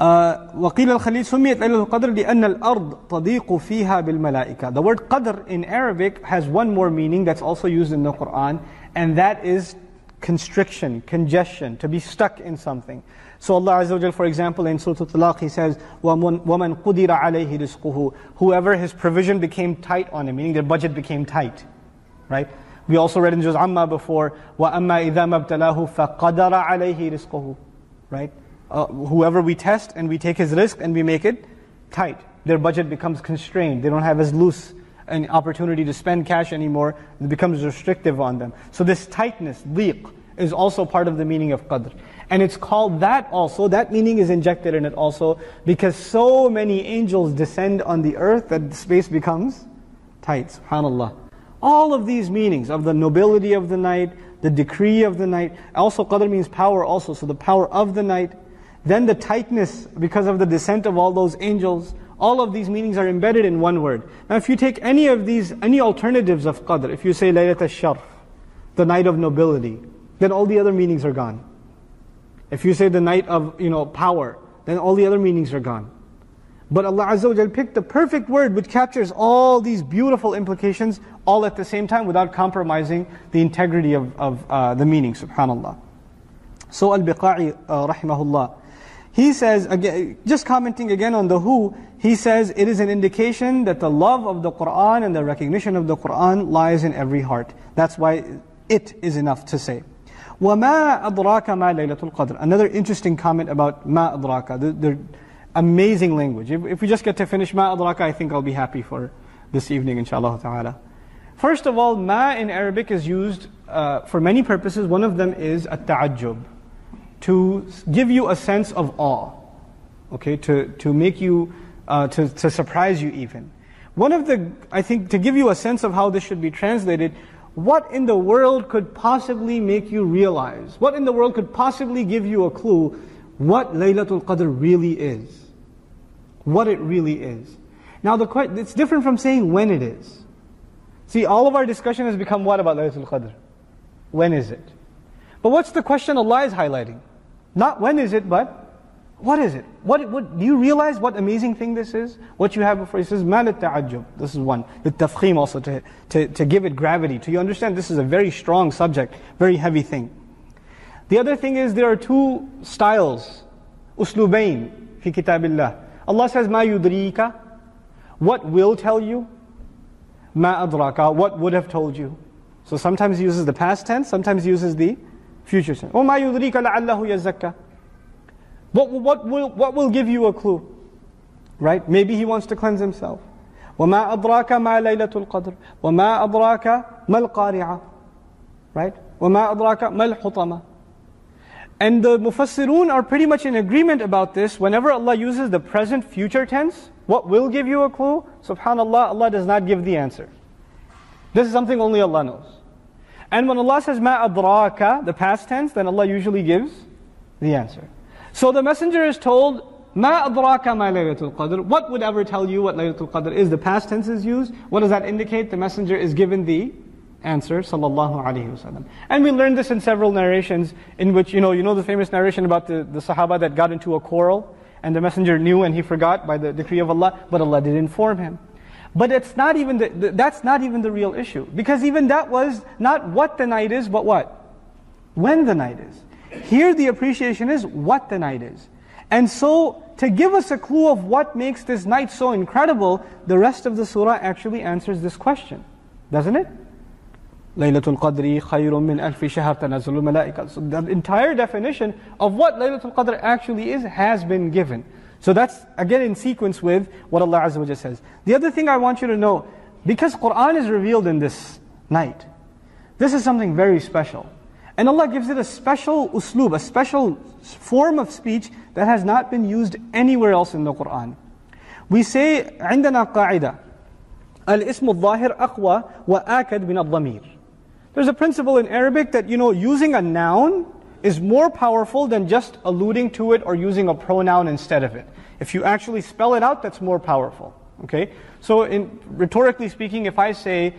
وَقِيلَ الْخَلِيلِ سُمِّيَتْ لَيْلَةُ الْقَدْرِ لِأَنَّ الْأَرْضَ تَضِيقُ فِيهَا بِالْمَلَائِكَةِ. The word qadr in Arabic has one more meaning that's also used in the Quran, and that is constriction, congestion, to be stuck in something. So Allah Azza wa Jal, for example, in Surah Al-Alaq, He says, وَمَنْ قُدِرَ عَلَيْهِ رِزْقُهُ. Whoever his provision became tight on him, meaning their budget became tight, right? We also read in Juz' Amma before, وَأَمَّا إِذَا مَبْتَلَاهُ فَقَدَرَ عَلَيْهِ رِزْقُهُ, right? Whoever we test and we take his risk and we make it tight, their budget becomes constrained. They don't have as loose an opportunity to spend cash anymore. It becomes restrictive on them. So this tightness, dhiq, is also part of the meaning of qadr. And it's called that also, that meaning is injected in it also, because so many angels descend on the earth that the space becomes tight, subhanAllah. All of these meanings of the nobility of the night, the decree of the night, also qadr means power also, so the power of the night, then the tightness because of the descent of all those angels, all of these meanings are embedded in one word. Now if you take any of these, any alternatives of qadr, if you say Laylat al-Sharf, the night of nobility, then all the other meanings are gone. If you say the night of, you know, power, then all the other meanings are gone. But Allah Azza wa Jal picked the perfect word which captures all these beautiful implications all at the same time without compromising the integrity of the meaning, subhanAllah. So Al-Biqa'i, rahimahullah, he says, again, just commenting again on the who, he says, it is an indication that the love of the Qur'an and the recognition of the Qur'an lies in every heart. That's why it is enough to say. وَمَا أَدْرَاكَ مَا لَيْلَةُ الْقَدْرِ. Another interesting comment about مَا أَدْرَاكَ, the amazing language. If we just get to finish مَا أَدْرَاكَ, I think I'll be happy for this evening, inshallah ta'ala. First of all, ma in Arabic is used for many purposes. One of them is التعجب, to give you a sense of awe, okay, to make you, to surprise you even. One of the, I think, to give you a sense of how this should be translated, what in the world could possibly make you realize? What in the world could possibly give you a clue what Laylatul Qadr really is? What it really is. Now it's different from saying when it is. See, all of our discussion has become what about Laylatul Qadr? When is it? But what's the question Allah is highlighting? Not when is it, but What is it? What do you realize what amazing thing this is? What you have before, he says, مَا لِلْتَعَجُّبِ. This is one. The tafkhim also, to give it gravity. To you understand, this is a very strong subject, very heavy thing. The other thing is, there are two styles, uslubayn fi kitabillah. Allah says, مَا يُدْرِيكَ. What will tell you? مَا أَدْرَكَ. What would have told you? So sometimes he uses the past tense, sometimes he uses the future tense. وَمَا يُدْرِيكَ لَعَلَّهُ يَزَّكَّى. What will give you a clue? Right? Maybe he wants to cleanse himself. وَمَا أَدْرَاكَ مَا لَيْلَةُ الْقَدْرِ وَمَا أَدْرَاكَ مَا الْقَارِعَةُ. Right? وَمَا أَدْرَاكَ مَا الْحُطَمَةُ. And the Mufassirun are pretty much in agreement about this. Whenever Allah uses the present future tense, what will give you a clue? SubhanAllah, Allah does not give the answer. This is something only Allah knows. And when Allah says, مَا أَدْرَاكَ, the past tense, then Allah usually gives the answer. So the messenger is told, مَا أَدْرَاكَ مَا لَيْلَةُ الْقَدْر. What would ever tell you what Laylatul Qadr is? The past tense is used. What does that indicate? The messenger is given the answer, sallallahu alayhi wasallam. And we learned this in several narrations in which, you know the famous narration about the Sahaba that got into a quarrel, and the messenger knew and he forgot by the decree of Allah, but Allah did inform him. But it's not even that's not even the real issue. Because even that was not what the night is, but what? When the night is. Here the appreciation is what the night is. And so, to give us a clue of what makes this night so incredible, the rest of the surah actually answers this question, doesn't it? Laylatul Qadri khayrun min alfi shahr tanazzalul malaika. So the entire definition of what Laylatul Qadr actually is has been given. So that's again in sequence with what Allah Azza wa Jalla says. The other thing I want you to know, because Qur'an is revealed in this night, this is something very special. And Allah gives it a special usloob, a special form of speech that has not been used anywhere else in the Qur'an. We say, عندنا قاعدة الاسم الظاهر أقوى وآكد من الضمير. There's a principle in Arabic that, using a noun is more powerful than just alluding to it or using a pronoun instead of it. If you actually spell it out, that's more powerful. Okay? So, rhetorically speaking, if I say,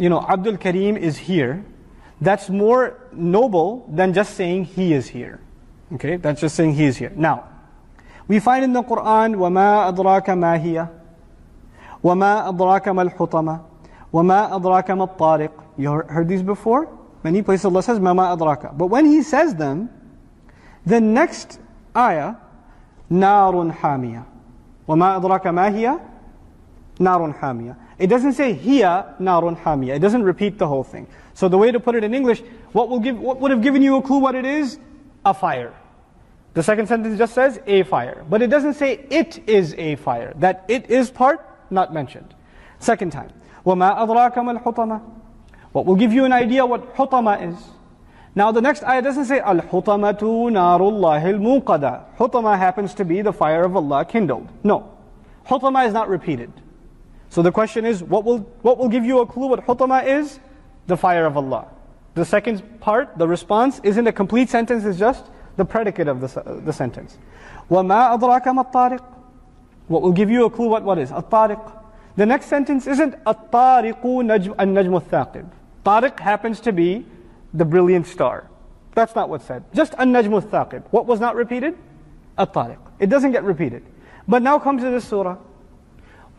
Abdul Karim is here, that's more noble than just saying he is here. Okay, that's just saying he is here. Now, we find in the Qur'an, وَمَا أَدْرَاكَ مَا هِيَ وَمَا أَدْرَاكَ مَا الْحُطَمَةُ وَمَا أَدْرَاكَ مَا الطَّارِقُ. You heard these before? Many places Allah says, مَا أَدْرَاكَ. But when He says them, the next ayah, نَارٌ حَامِيَةٌ. وَمَا أَدْرَاكَ مَا هِيَ نَارٌ حَامِيَةٌ. It doesn't say hiya narun hamiya. It doesn't repeat the whole thing. So the way to put it in English, what would have given you a clue what it is? A fire. The second sentence just says a fire, but it doesn't say it is a fire. That it is part not mentioned. Second time, وَمَا أَدْرَاكَ مَا الْحُطَمَةُ. What will give you an idea what hutama is? Now the next ayah doesn't say al-hutamatu narullahi al-muqada. Hutama happens to be the fire of Allah kindled. No, hutama is not repeated. So the question is, what will give you a clue what hutama is? The fire of Allah. The second part, the response, isn't a complete sentence, it's just the predicate of the sentence. وَمَا أَدْرَاكَ مَا الطَّارِقُ. What will give you a clue what is? الطارق. The next sentence isn't الطارق النجم الثاقب. Tariq happens to be the brilliant star. That's not what's said. Just النجم الثاقب. What was not repeated? الطارق. It doesn't get repeated. But now comes to this surah.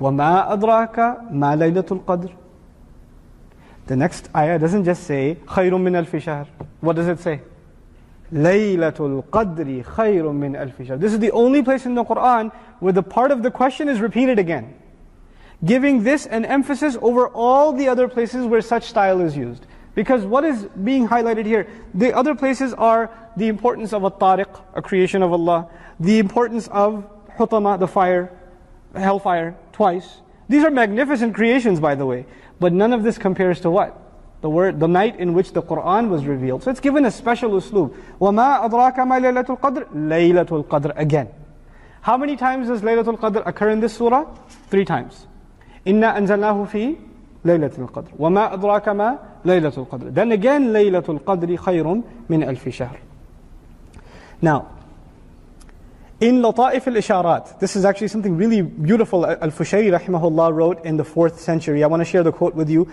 وَمَا أَدْرَاكَ مَا لَيْلَةُ الْقَدْرِ. The next ayah doesn't just say خَيْرٌ مِّنْ أَلْفِ شَهْرٍ. What does it say? لَيْلَةُ الْقَدْرِ خَيْرٌ مِّنْ أَلْفِ شَهْرٍ. This is the only place in the Qur'an where the part of the question is repeated again, giving this an emphasis over all the other places where such style is used. Because what is being highlighted here? The other places are the importance of at-tariq, a creation of Allah, the importance of hutama, the fire, hellfire, twice. These are magnificent creations, by the way. But none of this compares to what? The night in which the Qur'an was revealed. So it's given a special usloob. وَمَا أَدْرَاكَ مَا لَيْلَةُ الْقَدْرِ. لَيْلَةُ الْقَدْرِ again. How many times does Laylatul Qadr occur in this surah? 3 times. إِنَّا أَنزَلْنَاهُ فِي لَيْلَةِ الْقَدْرِ وَمَا أَدْرَاكَ مَا لَيْلَةُ الْقَدْرِ. Then again, لَيْلَةُ الْقَدْرِ خَيْرٌ مِنْ أَلْفِ شَهْرٍ. Now, in Lataif al-Isharat, this is actually something really beautiful Al-Fushayri rahimahullah wrote in the 4th century. I want to share the quote with you.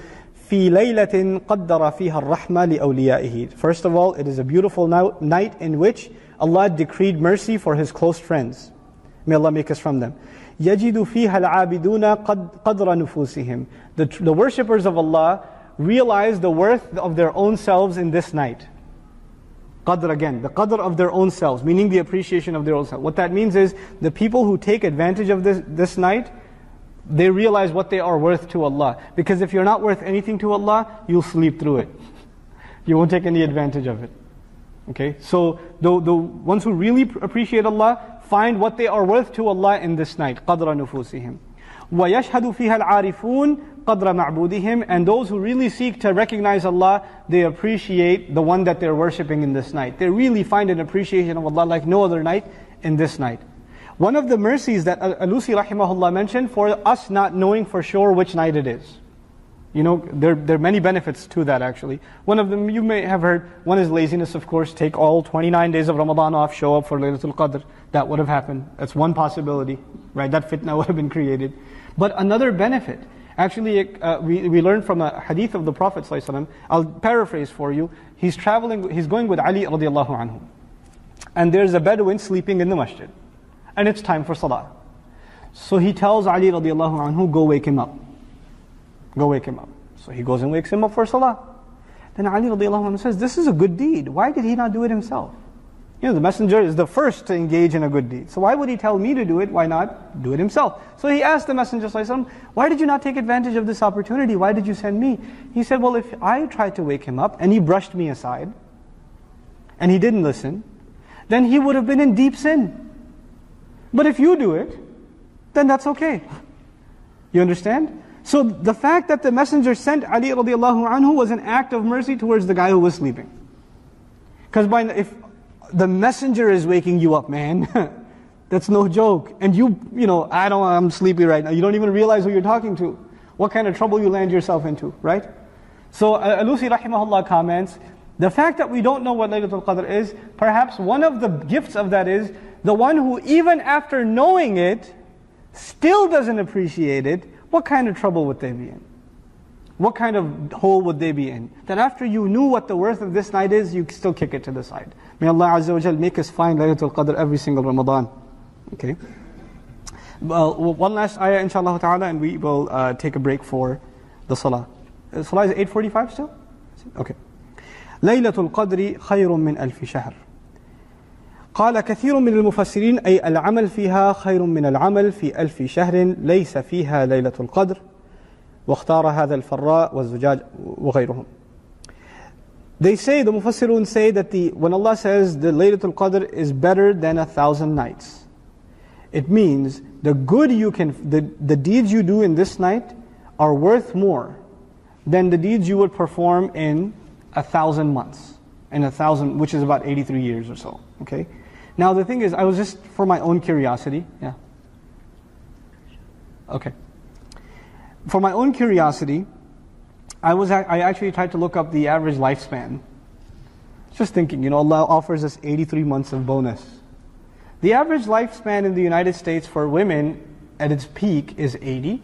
فِي لَيْلَةٍ قَدَّرَ فِيهَا الرَّحْمَةَ لِأَوْلِيَائِهِ. First of all, it is a beautiful night in which Allah decreed mercy for His close friends. May Allah make us from them. يَجِدُ فِيهَا الْعَابِدُونَ قَدْرَ نُفُوسِهِم. The worshippers of Allah realize the worth of their own selves in this night. Qadr again, the qadr of their own selves, meaning the appreciation of their own selves. What that means is, the people who take advantage of this night, they realize what they are worth to Allah. Because if you're not worth anything to Allah, you'll sleep through it. You won't take any advantage of it. Okay? So, the ones who really appreciate Allah, find what they are worth to Allah in this night. قَدْرَ نُفُوسِهِمْ وَيَشْهَدُ فِيهَا الْعَارِفُونَ قَدْرَ مَعْبُودِهِمْ. And those who really seek to recognize Allah, they appreciate the one that they're worshipping in this night. They really find an appreciation of Allah like no other night in this night. One of the mercies that Al-Alusi rahimahullah mentioned for us not knowing for sure which night it is. You know, there are many benefits to that actually. One of them you may have heard, one is laziness of course, take all 29 days of Ramadan off, show up for Laylatul Qadr. That would have happened. That's one possibility, right? That fitna would have been created. But another benefit, actually we learned from a hadith of the Prophet ﷺ, I'll paraphrase for you. He's going with Ali radiallahu anhu. And there's a Bedouin sleeping in the masjid. And it's time for Salah. So he tells Ali radiallahu anhu, go wake him up. Go wake him up. So he goes and wakes him up for Salah. Then Ali radiallahu anhu says, this is a good deed. Why did he not do it himself? You know, the messenger is the first to engage in a good deed. So why would he tell me to do it? Why not do it himself? So he asked the messenger, why did you not take advantage of this opportunity? Why did you send me? He said, well, if I tried to wake him up and he brushed me aside, and he didn't listen, then he would have been in deep sin. But if you do it, then that's okay. You understand? So the fact that the messenger sent Ali radiallahu anhu was an act of mercy towards the guy who was sleeping. Because if the messenger is waking you up, man, that's no joke. And you know, I'm sleepy right now. You don't even realize who you're talking to. What kind of trouble you land yourself into, right? So Al-Alusi rahimahullah comments, the fact that we don't know what Laylatul Qadr is, perhaps one of the gifts of that is, the one who even after knowing it, still doesn't appreciate it, what kind of trouble would they be in? What kind of hole would they be in? That after you knew what the worth of this night is, you still kick it to the side. May Allah Azza wa Jal make us find Laylatul Qadr every single Ramadan. Okay. Well, one last ayah inshaAllah ta'ala, and we will take a break for the Salah. Salah is 8:45 still? Okay. Laylatul Qadri khayrun min alfi shahr. قال كثير من المفسرين أي العمل فيها خير من العمل في ألف شهر ليس فيها ليلة القدر واختار هذا الفراء والزجاج وغيرهم. They say, the Mufassirun say that when Allah says the Laylatul Qadr is better than 1,000 nights, it means the good you can, the deeds you do in this night are worth more than the deeds you would perform in 1,000 months, in 1,000, which is about 83 years or so. Okay. Now the thing is, I was just for my own curiosity, yeah. Okay. For my own curiosity, I actually tried to look up the average lifespan. Just thinking, you know, Allah offers us 83 months of bonus. The average lifespan in the United States for women at its peak is 80,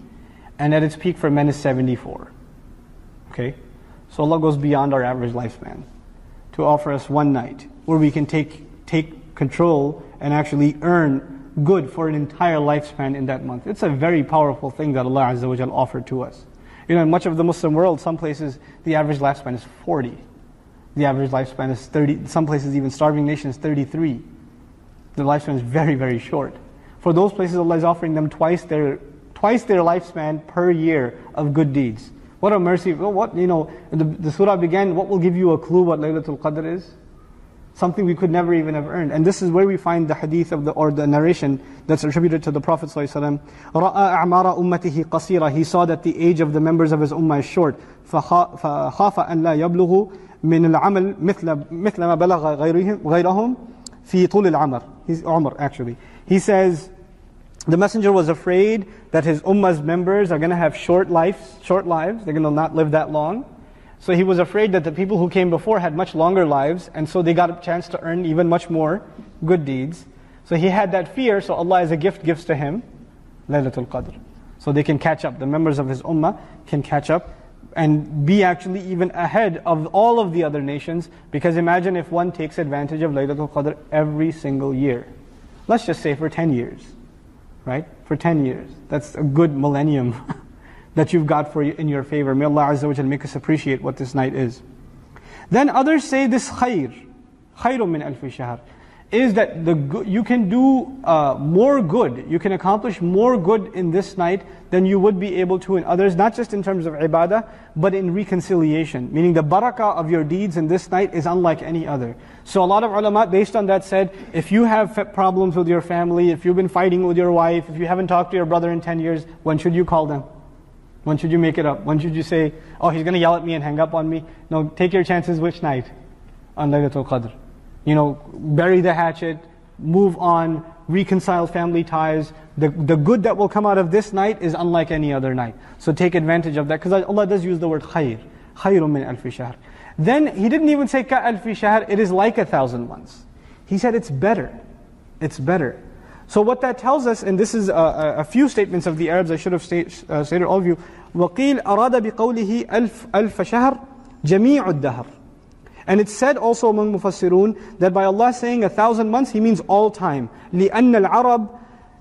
and at its peak for men is 74. Okay? So Allah goes beyond our average lifespan to offer us one night where we can take control and actually earn good for an entire lifespan in that month. It's a very powerful thing that Allah Azza wa Jal offered to us. You know, in much of the Muslim world, some places the average lifespan is 40. The average lifespan is 30. Some places, even starving nations, 33. The lifespan is very, very short. For those places, Allah is offering them twice their lifespan per year of good deeds. What a mercy! What, you know, the surah began. What will give you a clue what Laylatul Qadr is? Something we could never even have earned. And this is where we find the hadith or the narration that's attributed to the Prophet ﷺ. رَأَى أَعْمَارَ أُمَّتِهِ قَصِيرًا. He saw that the age of the members of his ummah is short. فَخَافَ أَنْ لَا يَبْلُغُ مِنْ الْعَمَلِ مِثْلَ مَا بَلَغَ غَيْرَهُمْ فِي طُولِ الْعَمَرِ. He's Umar actually. He says, the messenger was afraid that his ummah's members are going to have short lives. They're going to not live that long. So he was afraid that the people who came before had much longer lives, and so they got a chance to earn even much more good deeds. So he had that fear, so Allah as a gift gives to him Laylatul Qadr. So they can catch up, the members of his ummah can catch up and be actually even ahead of all of the other nations, because imagine if one takes advantage of Laylatul Qadr every single year. Let's just say for 10 years, right? For 10 years. That's a good millennium that you've got for you, in your favor. May Allah Azza wa Jal make us appreciate what this night is. Then others say this khair, khairun min alfi shahr, is that you can do more good, you can accomplish more good in this night than you would be able to in others, not just in terms of ibadah, but in reconciliation. Meaning the barakah of your deeds in this night is unlike any other. So a lot of ulama, based on that, said, if you have problems with your family, if you've been fighting with your wife, if you haven't talked to your brother in 10 years, when should you call them? When should you make it up? When should you say, oh, he's going to yell at me and hang up on me? No, take your chances which night? On Laylatul Qadr. You know, bury the hatchet, move on, reconcile family ties. The good that will come out of this night is unlike any other night. So take advantage of that, because Allah does use the word khair. Khairun min alfi shahr. Then He didn't even say ka alfi shahr, it is like 1,000 months. He said it's better. It's better. So what that tells us, and this is a few statements of the Arabs, I should have stated all of you. وَقِيلْ أَرَادَ بِقَوْلِهِ أَلْفَ شَهْرٍ جَمِيعُ الدَّهْرِ. And it's said also among Mufassirun that by Allah saying 1,000 months, He means all time. لِأَنَّ الْعَرَبْ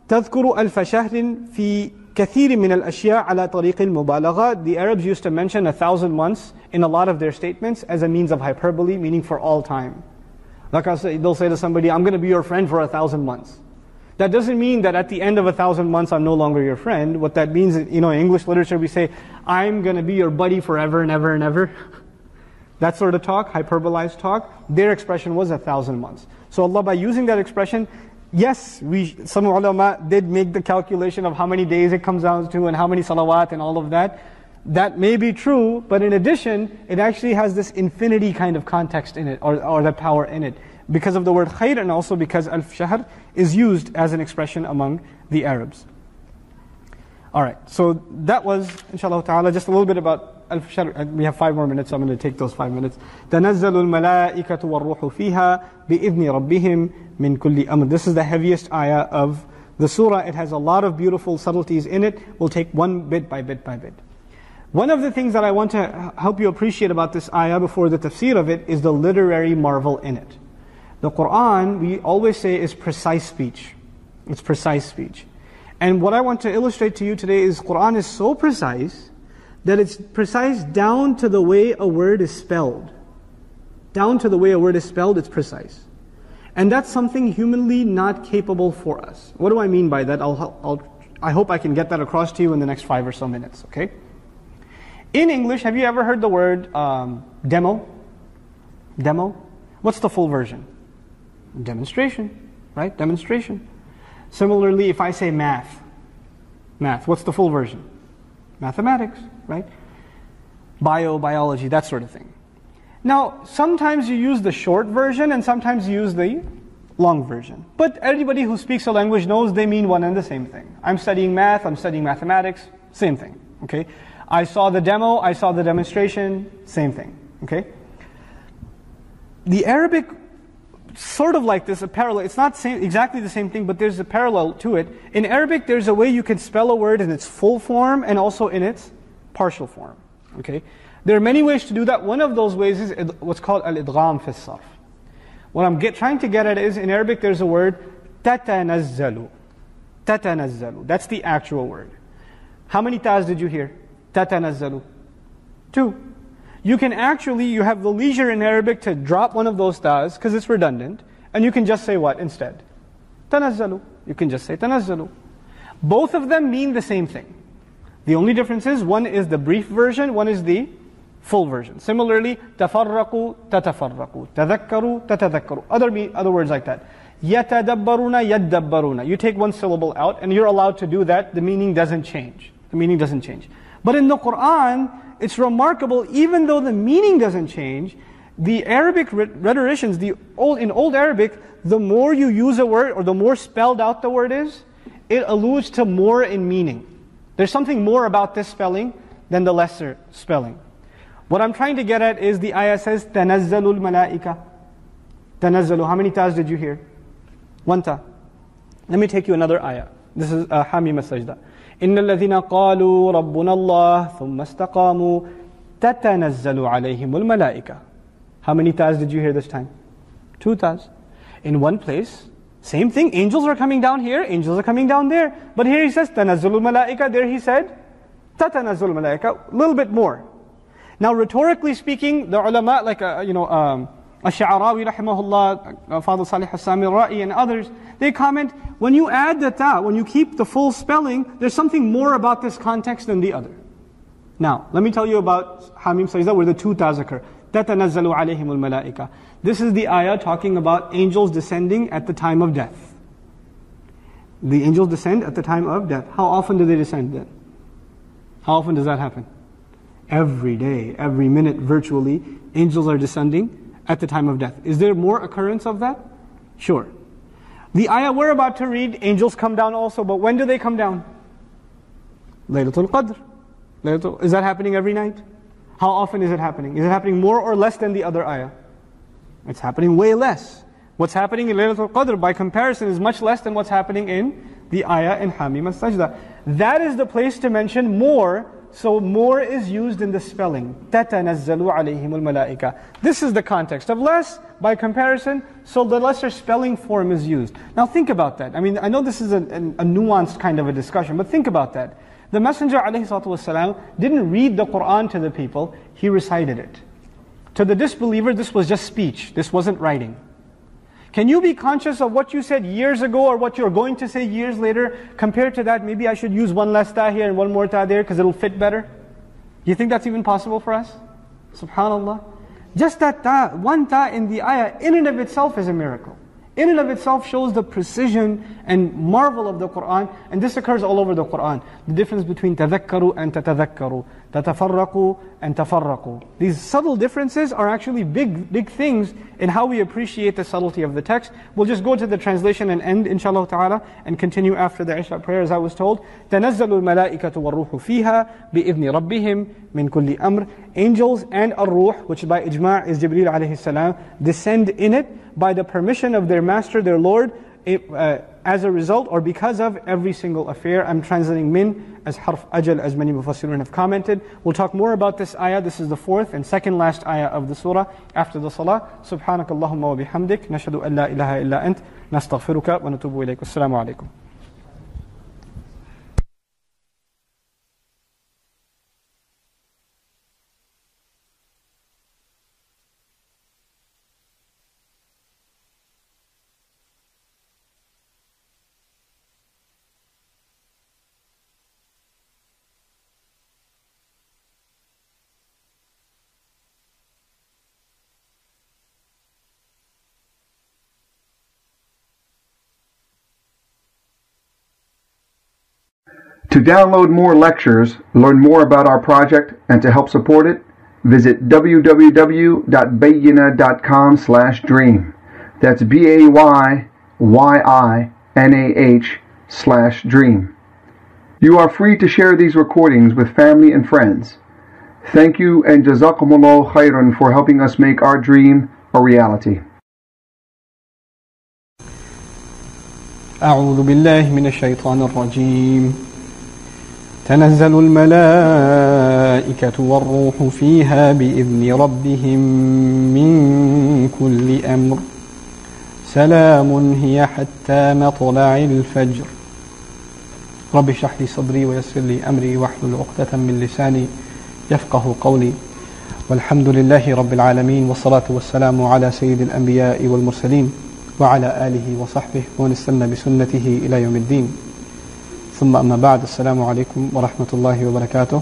تَذْكُرُ أَلْفَ شَهْرٍ فِي كَثِيرٍ مِنَ الْأَشْيَاءِ عَلَى طَرِيقِ الْمُبَالَغَةِ. The Arabs used to mention 1,000 months in a lot of their statements as a means of hyperbole, meaning for all time. Like I say, they'll say to somebody, I'm going to be your friend for 1,000 months. That doesn't mean that at the end of 1,000 months I'm no longer your friend. What that means, you know, in English literature we say, I'm going to be your buddy forever and ever and ever. That sort of talk, hyperbolized talk, their expression was 1,000 months. So Allah, by using that expression, yes, some ulama did make the calculation of how many days it comes out to and how many salawat and all of that. That may be true, but in addition, it actually has this infinity kind of context in it, or the power in it, because of the word khair, and also because alf shahr is used as an expression among the Arabs. Alright, so that was, inshallah ta'ala, just a little bit about alf shahr. We have 5 more minutes, so I'm going to take those 5 minutes. تَنَزَّلُ الْمَلَائِكَةُ وَالرُّوحُ فِيهَا بِإِذْنِ رَبِّهِمْ مِنْ كُلِّ أَمْرٍ. This is the heaviest ayah of the surah. It has a lot of beautiful subtleties in it. We'll take one bit by bit by bit. One of the things that I want to help you appreciate about this ayah before the tafsir of it is the literary marvel in it. The Qur'an, we always say, is precise speech. It's precise speech. And what I want to illustrate to you today is Qur'an is so precise that it's precise down to the way a word is spelled. Down to the way a word is spelled, it's precise. And that's something humanly not capable for us. What do I mean by that? I hope I can get that across to you in the next 5 or so minutes, okay? In English, have you ever heard the word demo? Demo? What's the full version? Demonstration, right? Demonstration. Similarly, if I say math, math, what's the full version? Mathematics, right? Biology, that sort of thing. Now, sometimes you use the short version and sometimes you use the long version. But everybody who speaks a language knows they mean one and the same thing. I'm studying math, I'm studying mathematics, same thing, okay? I saw the demo, I saw the demonstration, same thing, okay? The Arabic, sort of like this, a parallel. It's not exactly the same thing, but there's a parallel to it. In Arabic, there's a way you can spell a word in its full form and also in its partial form. Okay, there are many ways to do that. One of those ways is what's called al-idgham fi sarf. What I'm trying to get at is, in Arabic, there's a word tatanazzalu. Tatanazzalu. That's the actual word. How many ta's did you hear? Tatanazzalu. 2. You can actually, you have the leisure in Arabic to drop one of those ta's, because it's redundant, and you can just say what instead? Tanazzalu. You can just say tanazzalu. Both of them mean the same thing. The only difference is, one is the brief version, one is the full version. Similarly, tafarraqu, tatafarraqu, tadhakkaru, tatadhakkaru. Other words like that. Yatadabbaruna, yaddabbaruna. You take one syllable out, and you're allowed to do that. The meaning doesn't change. The meaning doesn't change. But in the Qur'an, it's remarkable, even though the meaning doesn't change, the Arabic rhetoricians, in Old Arabic, the more you use a word, or the more spelled out the word is, it alludes to more in meaning. There's something more about this spelling than the lesser spelling. What I'm trying to get at is the ayah says, تَنَزَّلُ الْمَلَائِكَةُ. تَنَزَّلُ. How many ta's did you hear? 1 ta. Let me take you another ayah. This is Hamim As-Sajdah. إِنَّ الَّذِينَ قَالُوا رَبُّنَ اللَّهِ ثُمَّ اسْتَقَامُوا تَتَنَزَّلُ عَلَيْهِمُ الْمَلَائِكَةِ. How many ta's did you hear this time? Two ta's. In one place, same thing, angels are coming down here, angels are coming down there. But here he says تَنَزَّلُ الْمَلَائِكَةِ, there he said تَتَنَزَّلُ الْمَلَائِكَةِ, a little bit more. Now rhetorically speaking, the ulama like Ash-Sha'arawi rahimahullah, Fadil Salih Samarrai and others, they comment, when you add the ta, when you keep the full spelling, there's something more about this context than the other. Now, let me tell you about Hamim Sajdah where the two ta's occur. تَتَنَزَّلُ عَلَيْهِمُ الْمَلَائِكَةِ. This is the ayah talking about angels descending at the time of death. The angels descend at the time of death. How often do they descend then? How often does that happen? Every day, every minute, virtually, angels are descending at the time of death. Is there more occurrence of that? Sure. The ayah we're about to read, angels come down also, but when do they come down? Laylatul Qadr. Is that happening every night? How often is it happening? Is it happening more or less than the other ayah? It's happening way less. What's happening in Laylatul Qadr by comparison is much less than what's happening in the ayah in Hamim As-Sajdah. That is the place to mention more. So more is used in the spelling. تَتَنَزَّلُ عَلَيْهِمُ الْمَلَائِكَةِ. This is the context of less by comparison, so the lesser spelling form is used. Now think about that. I mean, I know this is a nuanced kind of a discussion, but think about that. The Messenger ﷺ didn't read the Qur'an to the people, he recited it. To the disbeliever, this was just speech, this wasn't writing. Can you be conscious of what you said years ago or what you're going to say years later? Compared to that, maybe I should use one less ta here and one more ta there because it'll fit better. You think that's even possible for us? SubhanAllah. Just that ta, one ta in the ayah, in and of itself is a miracle. In and of itself shows the precision and marvel of the Qur'an, and this occurs all over the Qur'an. The difference between tadhakkaru and tatadhakkaru, tatafarraqu and tafarraqu. These subtle differences are actually big things in how we appreciate the subtlety of the text. We'll just go to the translation and end inshallah ta'ala and continue after the Isha prayer as I was told. Tanazzalu al-malaikatu warruhu fiha bi'idhni rabbihim min kulli amr. Angels and ar-ruh, which by ijma' is Jibreel alayhi salam, descend in it by the permission of their master, their Lord, as a result or because of every single affair. I'm translating min as harf ajal, as many mufassirun have commented. We'll talk more about this ayah. This is the fourth and second last ayah of the surah after the salah. Subhanakallahumma wa bihamdik, nashhadu an la ilaha illa ant, nastaghfiruka wa natubu ilayk. Assalamu alaikum. To download more lectures, learn more about our project, and to help support it, visit www.bayyinah.com/dream. That's BAYYINAH/dream. You are free to share these recordings with family and friends. Thank you and Jazakumullah Khairan for helping us make our dream a reality. أعوذ بالله من الشيطان الرجيم. تنزل الملائكة والروح فيها بإذن ربهم من كل أمر سلام هي حتى مطلع الفجر رب اشرح لي صدري ويسر لي أمري واحلل عقدة من لساني يفقه قولي والحمد لله رب العالمين والصلاة والسلام على سيد الأنبياء والمرسلين وعلى آله وصحبه ومن استنى بسنته إلى يوم الدين. Assalamu alaikum wa rahmatullahi wa barakatuh.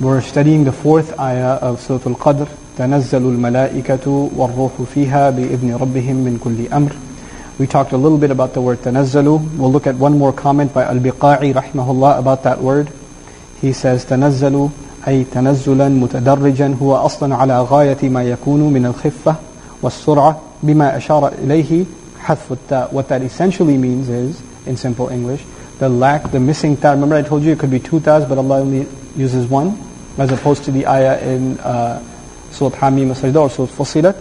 We're studying the fourth ayah of Surah Al-Qadr. تَنَزَّلُ الْمَلَائِكَةُ وَالْرُوحُ فِيهَا بِإِذْنِ رَبِّهِمْ مِنْ كُلِّ أَمْرٍ. We talked a little bit about the word تَنَزَّلُ. We'll look at one more comment by Al-Biqa'i rahimahullah about that word. He says تَنَزَّلُ أي تَنَزُّلًا مُتَدَرِّجًا هُوَ أَصْلًا عَلَى غَايَةِ مَا يَكُونُ مِنَ الْخِفَّةِ وَالسُّرْعَةِ بِمَا أَشَارَ إِلَيْهِ حَذْفُ التَّاءِ. What that essentially means is, in simple English, the lack, the missing ta. Remember I told you it could be two ta's, but Allah only uses one, as opposed to the ayah in Surah Hamim As-Sajdah or Surah Fussilat.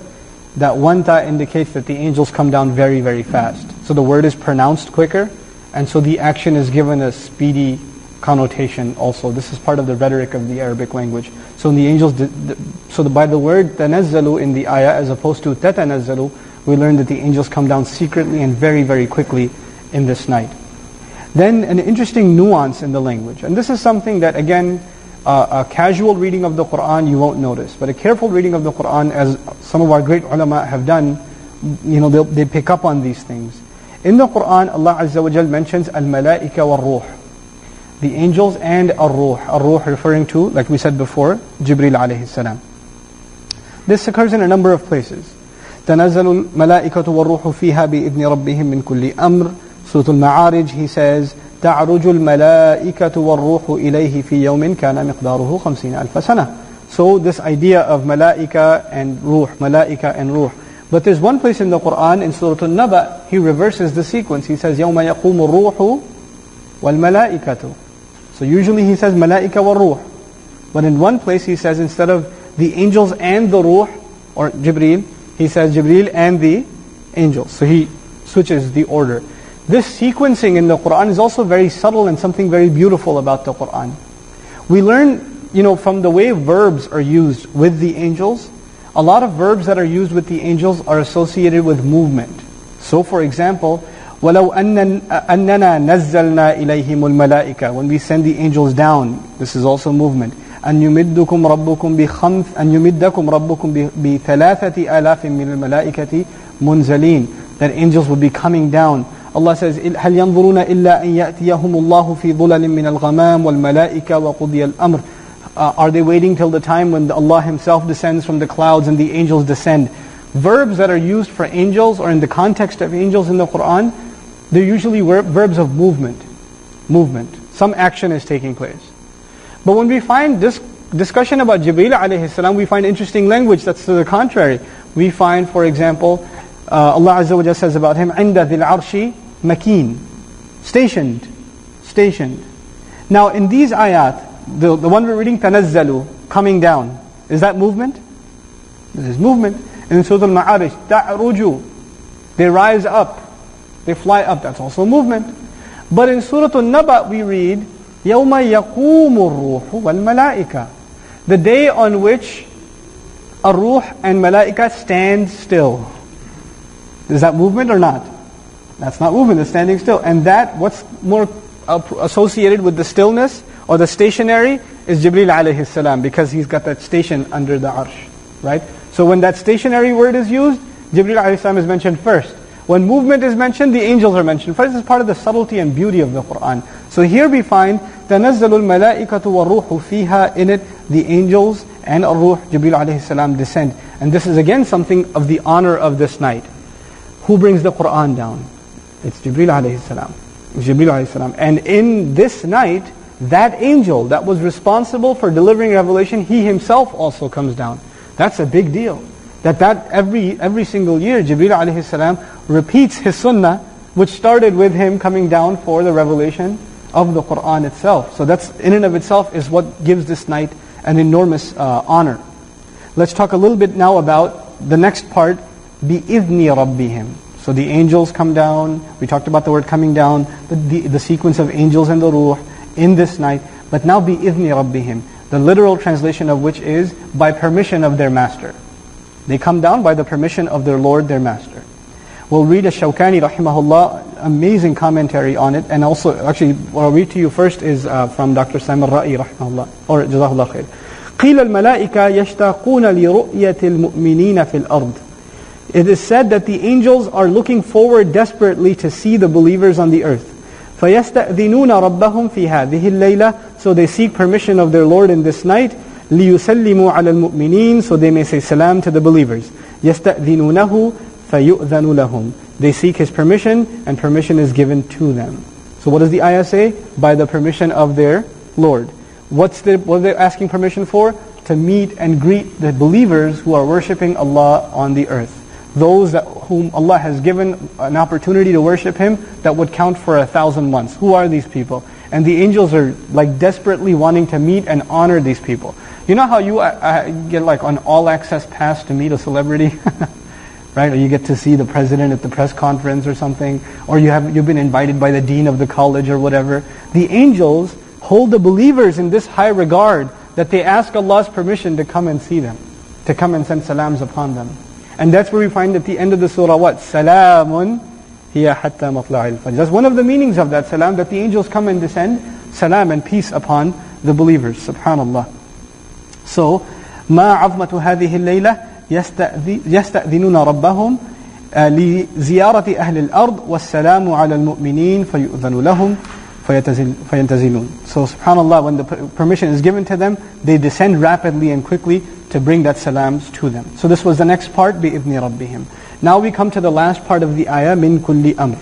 That one ta indicates that the angels come down very, very fast. So the word is pronounced quicker, and so the action is given a speedy connotation also. This is part of the rhetoric of the Arabic language. So the angels, by the word tanazzalu in the ayah as opposed to tatanazzalu, we learn that the angels come down secretly and very, very quickly in this night. Then an interesting nuance in the language. And this is something that, again, a casual reading of the Qur'an you won't notice. But a careful reading of the Qur'an, as some of our great ulama have done, you know, they pick up on these things. In the Qur'an, Allah Azza wa Jal mentions al-malaika wal-ruh, the angels and ar-ruh. Ar-ruh referring to, like we said before, Jibreel alayhi salam. This occurs in a number of places. تَنَزَّلُ الْمَلَائِكَةُ وَالْرُوحُ فِيهَا بِإِذْنِ رَبِّهِمْ مِنْ كُلِّ أَمْرٍ. Surah Al-Ma'arij, he says, تَعْرُجُ الْمَلَائِكَةُ وَالْرُوحُ إِلَيْهِ فِي يَوْمٍ كَانَ مِقْدَارُهُ 50,000 سَنَةً. So this idea of malaika and ruh. But there's one place in the Qur'an, in Surah An-Naba, he reverses the sequence. He says, يَوْمَ يَقُومُ الرُّوحُ وَالْمَلَائِكَةُ. So usually he says malaika wal-ruh. But in one place he says, instead of the angels and the ruh, or Jibreel, he says Jibreel and the angels. So he switches the order. This sequencing in the Qur'an is also very subtle, and something very beautiful about the Qur'an. We learn, you know, from the way verbs are used with the angels. A lot of verbs that are used with the angels are associated with movement. So for example, وَلَوْ أَنَّنَا نَزَّلْنَا إِلَيْهِمُ الْمَلَائِكَةَ, when we send the angels down, this is also movement. أَنْ يُمِدَّكُمْ رَبُّكُمْ بِثَلَاثَةِ آلَافٍ مِنَ الْمَلَائِكَةِ مُنْزَلِينَ, that angels will be coming down. Allah says, هَلْ يَنْظُرُونَ إِلَّا أَنْ يَأْتِيَهُمُ اللَّهُ فِي ظُلَلٍ مِنَ الْغَمَامِ وَالْمَلَائِكَةَ وَقُضِيَ الْأَمْرِ. Are they waiting till the time when Allah Himself descends from the clouds and the angels descend? Verbs that are used for angels, or in the context of angels in the Qur'an, they're usually verbs of movement. Some action is taking place. But when we find this discussion about Jibreel alayhi salam, we find interesting language that's to the contrary. We find, for example, Allah Azza wa Jalla says about him, عِنْدَ ذِي الْعَرْشِ مَكِينٌ, stationed. Now in these ayat, the one we're reading, تَنَزَّلُ, coming down, is that movement? This is movement. And in Surah Al-Ma'arij, تَعْرُجُ, they rise up, they fly up, that's also movement. But in Surah An-Naba we read, يَوْمَ يَقُومُ الرُّوحُ وَالْمَلَائِكَةُ, the day on which ar-ruh and malaika stand still. Is that movement or not? That's not movement, it's standing still. And that, what's more associated with the stillness or the stationary is Jibreel alayhi salam, because he's got that station under the arsh, right? So when that stationary word is used, Jibreel alayhi salam is mentioned first. When movement is mentioned, the angels are mentioned first. This is part of the subtlety and beauty of the Qur'an. So here we find, تَنَزَّلُ الْمَلَائِكَةُ وَالْرُوحُ فِيهَا, in it, the angels and ar-ruh, Jibreel alayhi salam, descend. And this is again something of the honor of this night. Who brings the Qur'an down? It's Jibreel alayhi salam. And in this night, that angel that was responsible for delivering revelation, he himself also comes down. That's a big deal. That every single year, Jibreel alayhi salam repeats his sunnah, which started with him coming down for the revelation of the Qur'an itself. So that's, in and of itself, is what gives this night an enormous honor. Let's talk a little bit now about the next part, بِإِذْنِ رَبِّهِمْ. So the angels come down, we talked about the word coming down, the sequence of angels and the ruh in this night, but now بِإِذْنِ رَبِّهِمْ, the literal translation of which is, by permission of their master. They come down by the permission of their Lord, their Master. We'll read Ash-Shawkani, rahimahullah, amazing commentary on it. And also, actually, what I'll read to you first is from Dr. Samarrai, rahimahullah, or Jazahullah khair. قِيلَ الْمَلَائِكَةَ يَشْتَاقُونَ لِرُؤْيَةِ الْمُؤْمِنِينَ فِي الْأَرْضِ. It is said that the angels are looking forward desperately to see the believers on the earth. فَيَسْتَأْذِنُونَ رَبَّهُمْ فِي هَذِهِ اللَّيْلَةِ. So they seek permission of their Lord in this night. لِيُسَلِّمُوا عَلَى الْمُؤْمِنِينَ, so they may say salam to the believers. يَسْتَأْذِنُونَهُ فَيُؤْذَنُ لَهُمْ, they seek his permission and permission is given to them. So what does the ayah say? By the permission of their Lord. What are they asking permission for? To meet and greet the believers who are worshipping Allah on the earth. Those whom Allah has given an opportunity to worship Him that would count for 1,000 months. Who are these people? And the angels are like desperately wanting to meet and honor these people. You know how you get like an all-access pass to meet a celebrity? Right? Or you get to see the president at the press conference or something. Or you've been invited by the dean of the college or whatever. The angels hold the believers in this high regard that they ask Allah's permission to come and see them, to come and send salams upon them. And that's where we find at the end of the surah what? Salamun hiya hatta matla'il fajr. That's one of the meanings of that salam, that the angels come and descend, salam and peace upon the believers. Subhanallah. So, ma azmatu hadhihi al-layla yasta'dhinuna rabbahum لزيارة أهل الأرض والسلام على المؤمنين فيؤذن لهم فينتزلون. So subhanAllah, when the permission is given to them, they descend rapidly and quickly to bring that salams to them. So this was the next part, بِإِذْنِ رَبِّهِمْ. Now we come to the last part of the ayah, مِن كُلِّ أَمْرٍ.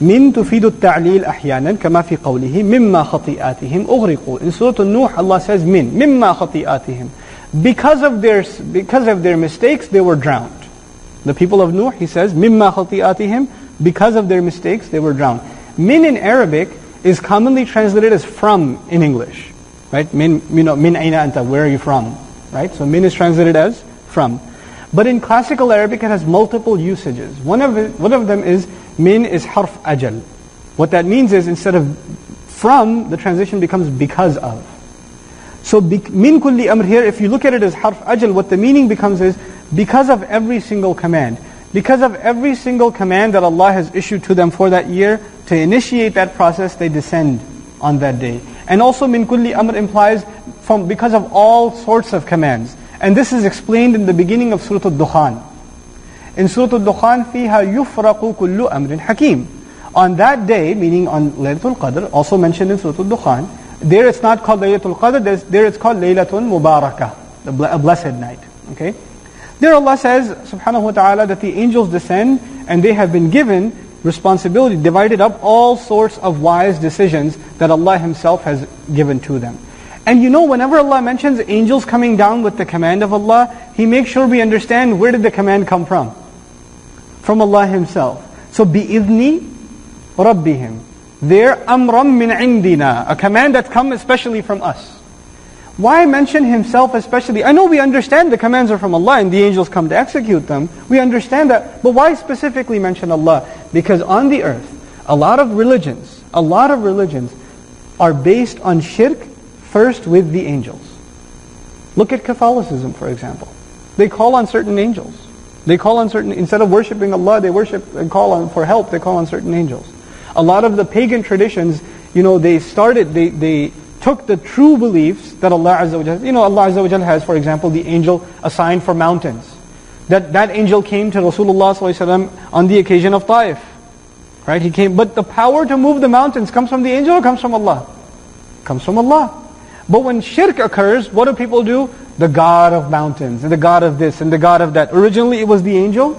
مِن تُفِيدُ التَّعْلِيلِ أحيانا كما في قوله مِمَّا خطيئاتهم أغرقوا. In Surah An-Nuh, Allah says مِن, مِمَّا خطيئاتهم. Because of their mistakes, they were drowned. The people of Nuh, he says, مِمَّا خَطِئَاتِهِمْ, because of their mistakes, they were drowned. Min in Arabic is commonly translated as from in English. Right? Min, you know, min aina anta, where are you from? Right? So min is translated as from. But in classical Arabic, it has multiple usages. One of them is, min is harf ajal. What that means is, instead of from, the transition becomes because of. So min kulli amr here, if you look at it as harf ajal, what the meaning becomes is, because of every single command. Because of every single command that Allah has issued to them for that year, to initiate that process, they descend on that day. And also min kulli amr implies from because of all sorts of commands. And this is explained in the beginning of Surah Al-Dukhan. In Surah Al-Dukhan, فِيهَا يُفْرَقُ كُلُّ أَمْرٍ حَكِيمٍ. On that day, meaning on Laylatul Qadr, also mentioned in Surah Al-Dukhan, there it's not called Laylatul Qadr, there it's called Laylatul Mubarakah, a blessed night. Okay? There Allah says, subhanahu wa ta'ala, that the angels descend and they have been given responsibility, divided up all sorts of wise decisions that Allah Himself has given to them. And you know, whenever Allah mentions angels coming down with the command of Allah, He makes sure we understand where did the command come from. From Allah Himself. So, بِإِذْنِ رَبِّهِمْ. There, أَمْرًا مِّنْ عِنْدِنَا. A command that's come especially from us. Why mention Himself especially? I know we understand the commands are from Allah and the angels come to execute them. We understand that. But why specifically mention Allah? Because on the earth, a lot of religions are based on shirk, first with the angels. Look at Catholicism, for example. They call on certain angels. Instead of worshipping Allah, they worship and call on for help, they call on certain angels. A lot of the pagan traditions, you know, they took the true beliefs that Allah Azza wa Jalla, you know, Allah Azza wa Jalla has, for example, the angel assigned for mountains. That angel came to Rasulullah Sallallahu Alaihi Wasallam on the occasion of Taif. Right? He came, but the power to move the mountains comes from the angel or comes from Allah? Comes from Allah. But when shirk occurs, what do people do? The god of mountains, and the god of this, and the god of that. Originally it was the angel,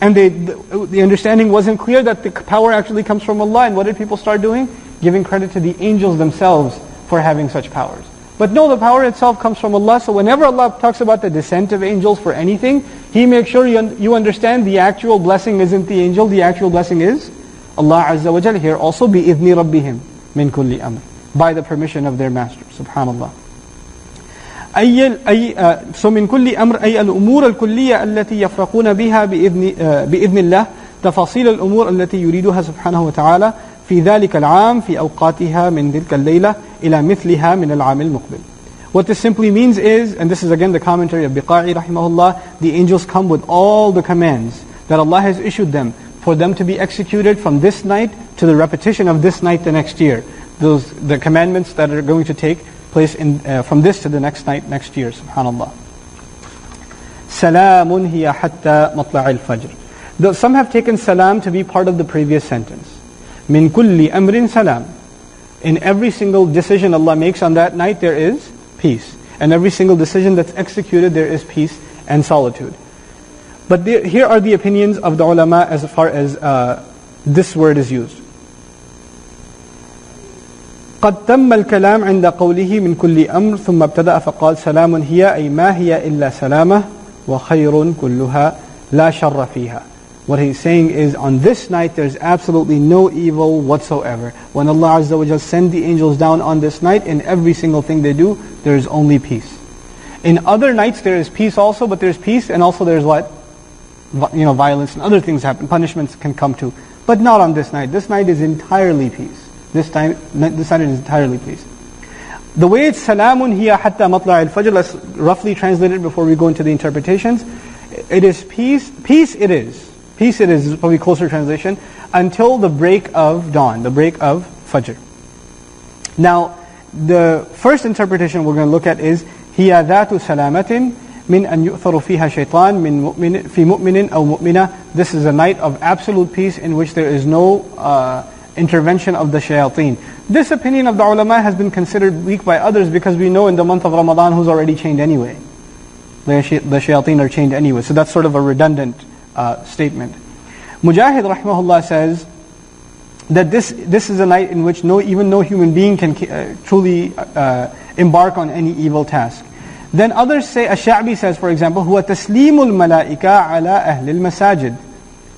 and the understanding wasn't clear that the power actually comes from Allah. And what did people start doing? Giving credit to the angels themselves for having such powers. But no, the power itself comes from Allah. So whenever Allah talks about the descent of angels for anything, He makes sure you understand the actual blessing isn't the angel, the actual blessing is Allah Azza wa Jalla. Here also, بِإِذْنِ رَبِّهِمْ مِنْ كُلِّ أَمْرٍ, by the permission of their master. Subhanallah. So مِنْ كُلِّ أَمْرٍ أي الأمور الكلية التي يفرقون بها بإذن الله تفاصيل الأمور التي يريدها سبحانه وتعالى في ذلك العام في أوقاتها من تلك الليلة إلى مثلها من العام المقبل. What this simply means is, and this is again the commentary of Biqa'i rahimahullah, the angels come with all the commands that Allah has issued them for them to be executed from this night to the repetition of this night the next year. The commandments that are going to take place from this to the next night next year. Subhanallah. Salamun hiya hatta matla'il fajr. Some have taken salam to be part of the previous sentence. Min kulli amrin salam. In every single decision Allah makes on that night, there is peace. And every single decision that's executed, there is peace and solitude. But here are the opinions of the ulama as far as this word is used. قَدْ تَمَّ الْكَلَامُ عِنْدَ قَوْلِهِ مِنْ كُلِّ أَمْرٍ ثُمَّ ابْتَدَأَ فَقَالَ سَلَامٌ هِيَ أَيْ مَا هِيَ إِلَّا سَلَامَةٌ وَخَيْرٌ كُلُّهَا لَا شَرَّ فِيهَا. What he's saying is, on this night there's absolutely no evil whatsoever. When Allah Azza wa Jalla sends the angels down on this night, in every single thing they do, there is only peace. In other nights there is peace also, but there's peace and also there's what? You know, violence and other things happen, punishments can come too. But not on this night. This night is entirely peace. This night is entirely peace. The way it's salamun hiya hatta matla' al-fajr, let's roughly translate it before we go into the interpretations. It is peace, peace it is probably closer translation, until the break of dawn, the break of fajr. Now, the first interpretation we're going to look at is hiya dhatu salamatin min an yu'tharu fiha shaytan min mu'min fi mu'minin aw mu'mina. This is a night of absolute peace in which there is no intervention of the shayateen. This opinion of the ulama has been considered weak by others because we know in the month of Ramadan who's already chained anyway. The shayateen are chained anyway. So that's sort of a redundant statement. Mujahid rahimahullah says that this is a night in which even no human being can truly embark on any evil task. Then others say, Ash-Sha'bi says, for example, huwa taslimul malaika ala ahlil masajid.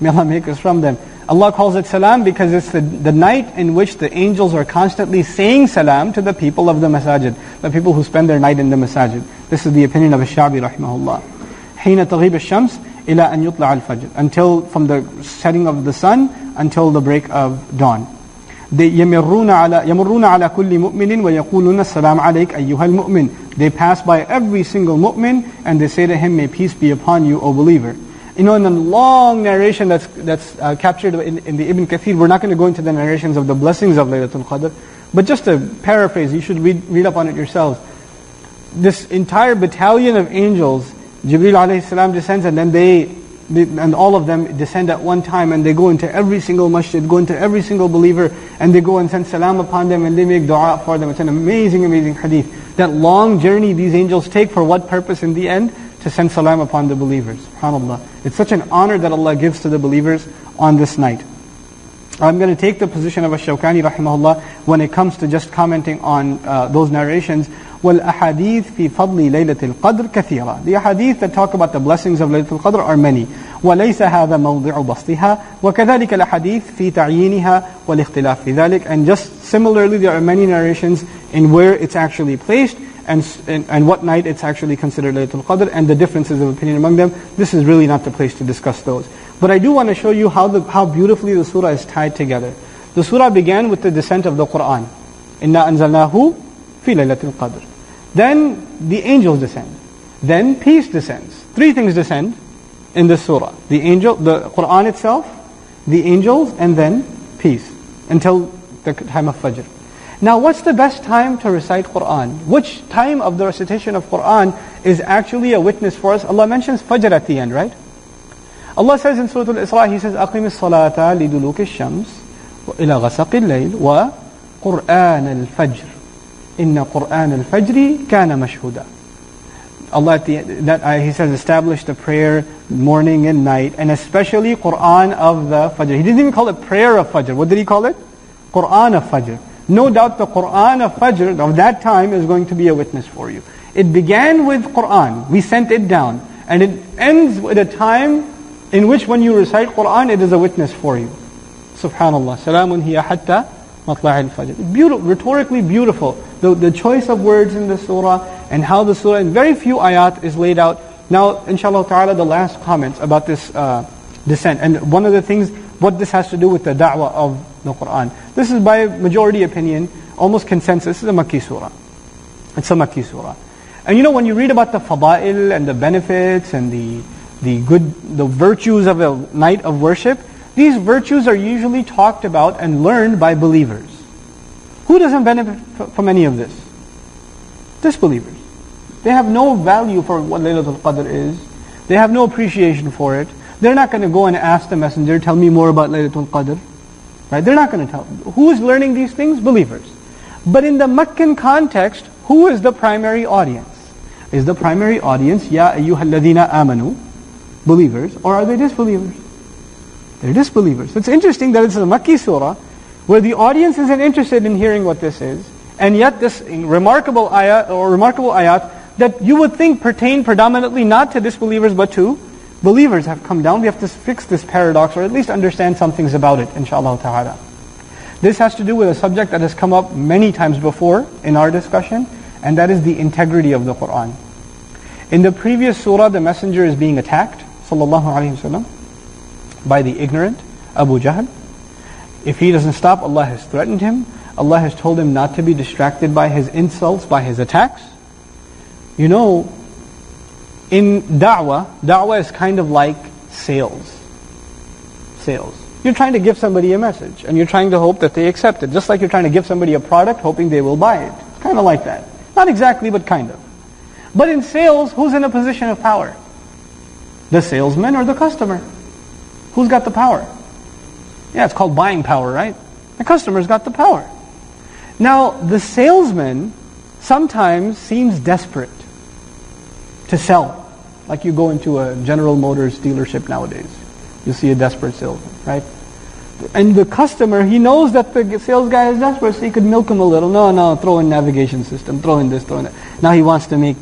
May Allah make us from them. Allah calls it salam because it's the night in which the angels are constantly saying salam to the people of the masajid, the people who spend their night in the masajid. This is the opinion of Ash-Sha'bi rahimahullah. Hina taghib ash-shams ila an yutla' al-fajr, until from the setting of the sun until the break of dawn. They يَمُرُّونَ عَلَى كُلِّ مُؤْمِنٍ وَيَقُولُونَ السَّلَامُ عَلَيْكَ أَيُّهَا الْمُؤْمِنِ. They pass by every single mu'min and they say to him, may peace be upon you, O believer. You know, in the long narration that's captured in the Ibn Kathir, we're not going to go into the narrations of the blessings of Laylatul Qadr, but just to paraphrase, you should read up on it yourselves. This entire battalion of angels, Jibreel alayhi salam descends, and then all of them descend at one time, and they go into every single masjid, go into every single believer, and they go and send salam upon them, and they make dua for them. It's an amazing, amazing hadith. That long journey these angels take, for what purpose in the end? To send salam upon the believers. SubhanAllah. It's such an honor that Allah gives to the believers on this night. I'm going to take the position of Ash-Shawkani rahimahullah when it comes to just commenting on those narrations. وَالْأَحَادِيثِ فِي فَضْلِ لَيْلَةِ الْقَدْرِ كَثِيرًا. The ahadith that talk about the blessings of Laylatul Qadr are many. وَلَيْسَ هَذَا مَوْضِعُ بَسْطِهَا وَكَذَلِكَ الْأَحَادِيثِ فِي تَعْيِينِهَا وَالْإِخْتِلَافِ فِي ذَلِكَ. And just similarly, there are many narrations in where it's actually placed and what night it's actually considered Laylatul Qadr, and the differences of opinion among them. This is really not the place to discuss those. But I do want to show you how beautifully the surah is tied together. The surah began with the descent of the Qur'an. إِنَّا أَنزَلْنَاهُ فِي لَيْلَةِ الْقَدْرِ. Then the angels descend. Then peace descends. Three things descend in this surah. The Qur'an itself, the angels, and then peace. Until the time of Fajr. Now, what's the best time to recite Qur'an? Which time of the recitation of Qur'an is actually a witness for us? Allah mentions Fajr at the end, right? Allah says in Surah Al-Isra, He says, أَقِمِ الصَّلَاةَ لِدُلُوكِ الشَّمْسِ وَإِلَى غَسَقِ اللَّيْلِ وَقُرْآنَ الْفَجْرِ إِنَّ قُرْآنَ الْفَجْرِ كَانَ مَشْهُودًا. Allah, at the end, He says, establish the prayer morning and night, and especially Qur'an of the Fajr. He didn't even call it prayer of Fajr. What did He call it? Qur'an of Fajr. No doubt the Qur'an of Fajr of that time is going to be a witness for you. It began with Qur'an. We sent it down. And it ends with a time in which when you recite Qur'an, it is a witness for you. SubhanAllah. Salamun hiya hatta matla'il fajr. Beautiful, rhetorically beautiful. The choice of words in the surah and how the surah in very few ayat is laid out. Now, inshallah ta'ala, the last comments about this descent. And one of the things, what this has to do with the da'wah of the Qur'an. This is by majority opinion, almost consensus. This is a Makki surah. It's a Makki surah. And you know, when you read about the fada'il and the benefits and the virtues of a night of worship, these virtues are usually talked about and learned by believers. Who doesn't benefit from any of this? Disbelievers. They have no value for what Laylatul Qadr is. They have no appreciation for it. They're not going to go and ask the messenger, tell me more about Laylatul Qadr. Right? They're not going to tell. Who is learning these things? Believers. But in the Meccan context, who is the primary audience? Is the primary audience, Ya ayyuhal ladhina amanu, believers, or are they disbelievers? They're disbelievers. So it's interesting that it's a Makki surah, where the audience isn't interested in hearing what this is, and yet this remarkable ayat that you would think pertain predominantly not to disbelievers but to believers have come down. We have to fix this paradox, or at least understand some things about it, inshallah ta'ala. This has to do with a subject that has come up many times before in our discussion, and that is the integrity of the Qur'an. In the previous surah, the messenger is being attacked, sallallahu alayhi wasallam, by the ignorant, Abu Jahl. If he doesn't stop, Allah has threatened him. Allah has told him not to be distracted by his insults, by his attacks. You know, in da'wah is kind of like sales. You're trying to give somebody a message and you're trying to hope that they accept it. Just like you're trying to give somebody a product hoping they will buy it. It's kind of like that. Not exactly, but kind of. But in sales, who's in a position of power? The salesman or the customer? Who's got the power? Yeah, it's called buying power, right? The customer's got the power. Now, the salesman sometimes seems desperate to sell. Like you go into a General Motors dealership nowadays. You see a desperate salesman, right? And the customer, he knows that the sales guy is desperate, so he could milk him a little. No, throw in navigation system, throw in this, throw in that. Now he wants to make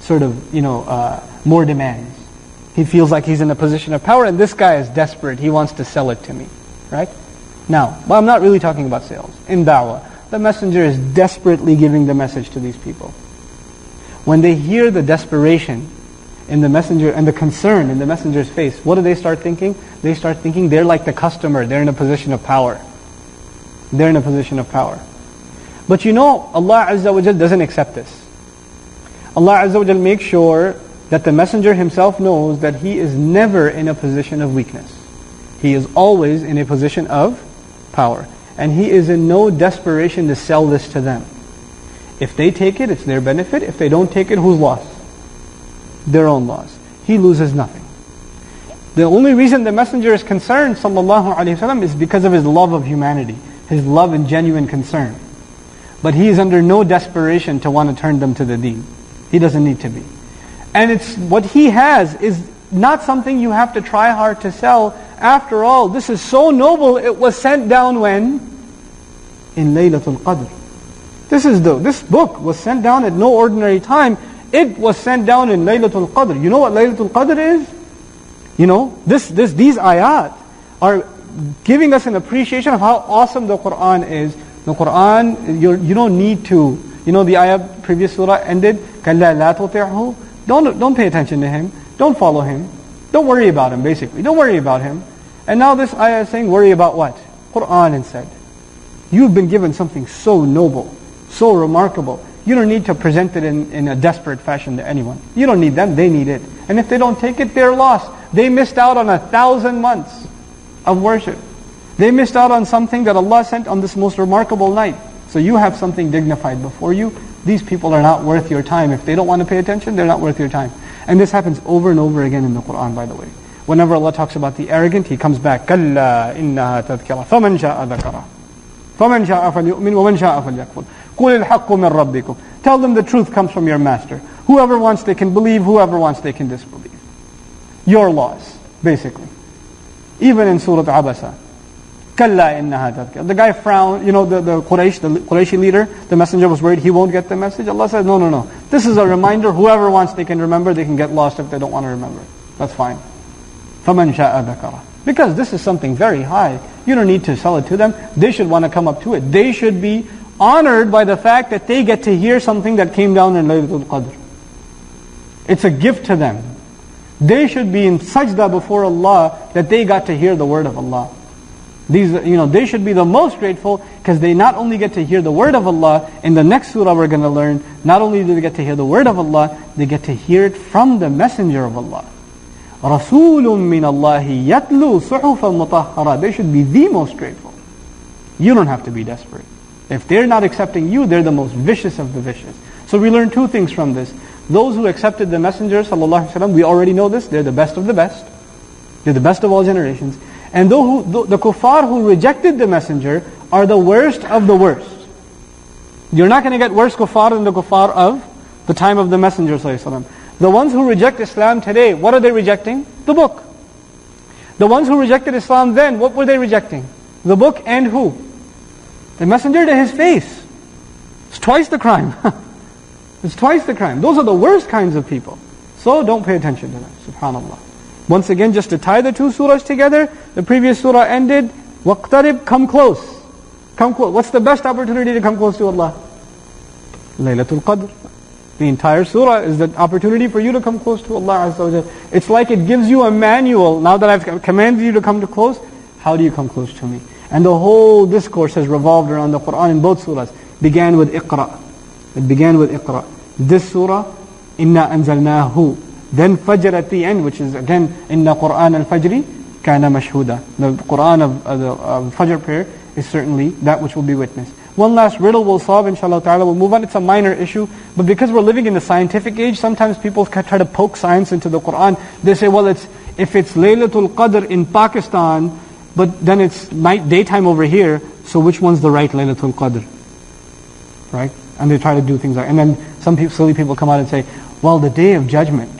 sort of, more demands. He feels like he's in a position of power, and this guy is desperate. He wants to sell it to me, right? Now, well, I'm not really talking about sales. In da'wah, the messenger is desperately giving the message to these people. When they hear the desperation in the messenger and the concern in the messenger's face, what do they start thinking? They start thinking they're like the customer. They're in a position of power. But you know, Allah Azza wa Jal doesn't accept this. Allah Azza wa Jal makes sure that the messenger himself knows that he is never in a position of weakness. He is always in a position of power. And he is in no desperation to sell this to them. If they take it, it's their benefit. If they don't take it, whose loss? Their own loss. He loses nothing. The only reason the messenger is concerned, sallallahu alayhi wasallam, is because of his love of humanity, his love and genuine concern. But he is under no desperation to want to turn them to the deen. He doesn't need to be. And it's what he has is not something you have to try hard to sell. After all, this is so noble, it was sent down when? In Laylatul Qadr. This book was sent down at no ordinary time. It was sent down in Laylatul Qadr. You know what Laylatul Qadr is? You know, these ayat are giving us an appreciation of how awesome the Qur'an is. The Qur'an, you don't need to. You know, the ayat, previous surah ended, كَلَّا لَا تُطِعْهُ. Don't pay attention to him. Don't follow him. Don't worry about him, basically. Don't worry about him. And now this ayah is saying, worry about what? Qur'an instead. You've been given something so noble, so remarkable. You don't need to present it in a desperate fashion to anyone. You don't need them, they need it. And if they don't take it, they're lost. They missed out on 1,000 months of worship. They missed out on something that Allah sent on this most remarkable night. So you have something dignified before you. These people are not worth your time. If they don't want to pay attention, they're not worth your time. And this happens over and over again in the Qur'an, by the way. Whenever Allah talks about the arrogant, He comes back. كَلَّا إِنَّهَا تَذْكِرَةٌ فَمَنْ شَاءَ ذَكَرَهُ فَمَنْ شَاءَ فَلْيُؤْمِنْ وَمَنْ شَاءَ فَلْيَكْفُرْ قُلِ الْحَقُّ مِنْ رَبِّكُمْ. Tell them the truth comes from your master. Whoever wants, they can believe. Whoever wants, they can disbelieve. Your laws, basically. Even in Surah Abasa. كَلَّا إِنَّهَا تَذْكِرَةٌ. The guy frowned, the Qurayshi leader, the messenger was worried he won't get the message. Allah said, no. This is a reminder. Whoever wants, they can remember. They can get lost if they don't want to remember. That's fine. فَمَنْ شَاءَ ذَكَرَهُ. Because this is something very high. You don't need to sell it to them. They should want to come up to it. They should be honored by the fact that they get to hear something that came down in Laylatul Qadr. It's a gift to them. They should be in sajda before Allah that they got to hear the word of Allah. These, they should be the most grateful because they not only get to hear the word of Allah, in the next surah we're going to learn, not only do they get to hear the word of Allah, they get to hear it from the messenger of Allah. رَسُولٌ مِّنَ اللَّهِ يَتْلُو صُحُفًا مُطَهَّرًا. They should be the most grateful. You don't have to be desperate. If they're not accepting you, they're the most vicious of the vicious. So we learn two things from this. Those who accepted the messenger, sallallahu alaihi wasallam, we already know this, they're the best of the best. They're the best of all generations. And the kuffar who rejected the messenger are the worst of the worst. You're not going to get worse kuffar than the kuffar of the time of the messenger, sallallahu alaihi wasallam. The ones who reject Islam today, what are they rejecting? The book. The ones who rejected Islam then, what were they rejecting? The book and who? The messenger to his face. It's twice the crime. Those are the worst kinds of people. So don't pay attention to them. SubhanAllah. Once again, just to tie the two surahs together, the previous surah ended, waqtarib, come close. Come close. What's the best opportunity to come close to Allah? Laylatul Qadr. The entire surah is the opportunity for you to come close to Allah Azza wa Jal. It's like it gives you a manual. Now that I've commanded you to come close, how do you come close to me? And the whole discourse has revolved around the Qur'an in both surahs. Began with Iqra. It began with Iqra. This surah, Inna Anzalnahu. Then Fajr at the end, which is again, Inna Qur'an al-Fajri kana mashhuda. The Qur'an of Fajr prayer is certainly that which will be witnessed. One last riddle we'll solve, inshallah ta'ala. We'll move on. It's a minor issue, but because we're living in the scientific age, sometimes people try to poke science into the Qur'an. They say, well, if it's Laylatul Qadr in Pakistan, but then it's daytime over here, so which one's the right Laylatul Qadr? Right? And they try to do things like, and then some people, silly people come out and say, well, the Day of Judgment.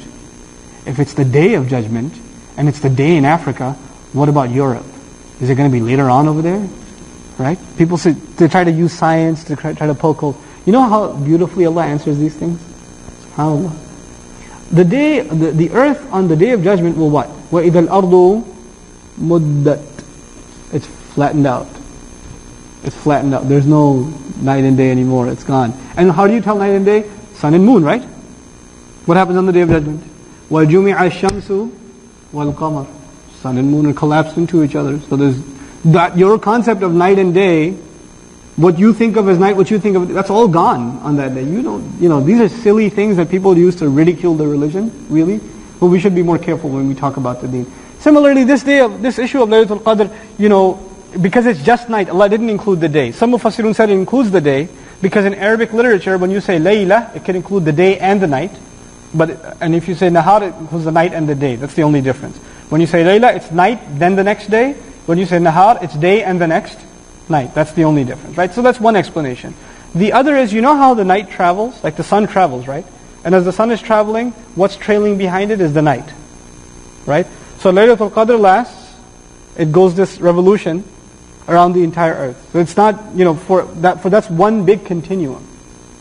If it's the Day of Judgment, and it's the day in Africa, what about Europe? Is it going to be later on over there? Right? People say, they try to use science to try to poke holes. You know how beautifully Allah answers these things? How? The earth on the Day of Judgment will what? وَإِذَا الْأَرْضُ مُدَّتْ. It's flattened out. It's flattened out. There's no night and day anymore. It's gone. And how do you tell night and day? Sun and moon, right? What happens on the Day of Judgment? وَالْجُمِعَ الشَّمْسُ وَالْقَمَرُ. Sun and moon are collapsed into each other. So there's that, your concept of night and day, what you think of as night, what you think of, that's all gone on that day. These are silly things that people use to ridicule the religion, really. But we should be more careful when we talk about the deen. Similarly, this issue of Laylatul Qadr, because it's just night, Allah didn't include the day. Some Mufassirun said it includes the day, because in Arabic literature, when you say Layla, it can include the day and the night. And if you say Nahar, it includes the night and the day. That's the only difference. When you say Layla, it's night, then the next day. When you say Nahar, it's day and the next night. That's the only difference, right? So that's one explanation. The other is, you know how the night travels? Like the sun travels, right? And as the sun is traveling, what's trailing behind it is the night, right? So Laylatul Qadr lasts, it goes this revolution around the entire earth. So it's not, that's one big continuum.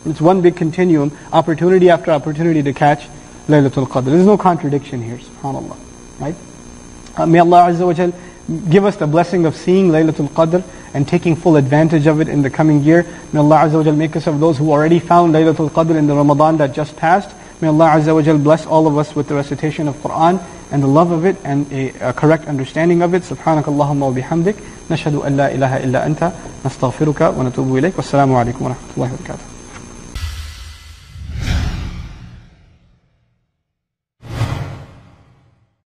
It's one big continuum, opportunity after opportunity to catch Laylatul Qadr. There's no contradiction here, subhanAllah, right? May Allah Azza wa Jal give us the blessing of seeing Laylatul Qadr and taking full advantage of it in the coming year. May Allah Azza wa Jal make us of those who already found Laylatul Qadr in the Ramadan that just passed. May Allah Azza wa Jal bless all of us with the recitation of Qur'an and the love of it and a correct understanding of it. Subhanakallahumma wa bihamdik. Nashhadu an la ilaha illa anta. Nastaghfiruka wa natubu ilayk. Wassalamu alaikum wa rahmatullahi wa barakatuh.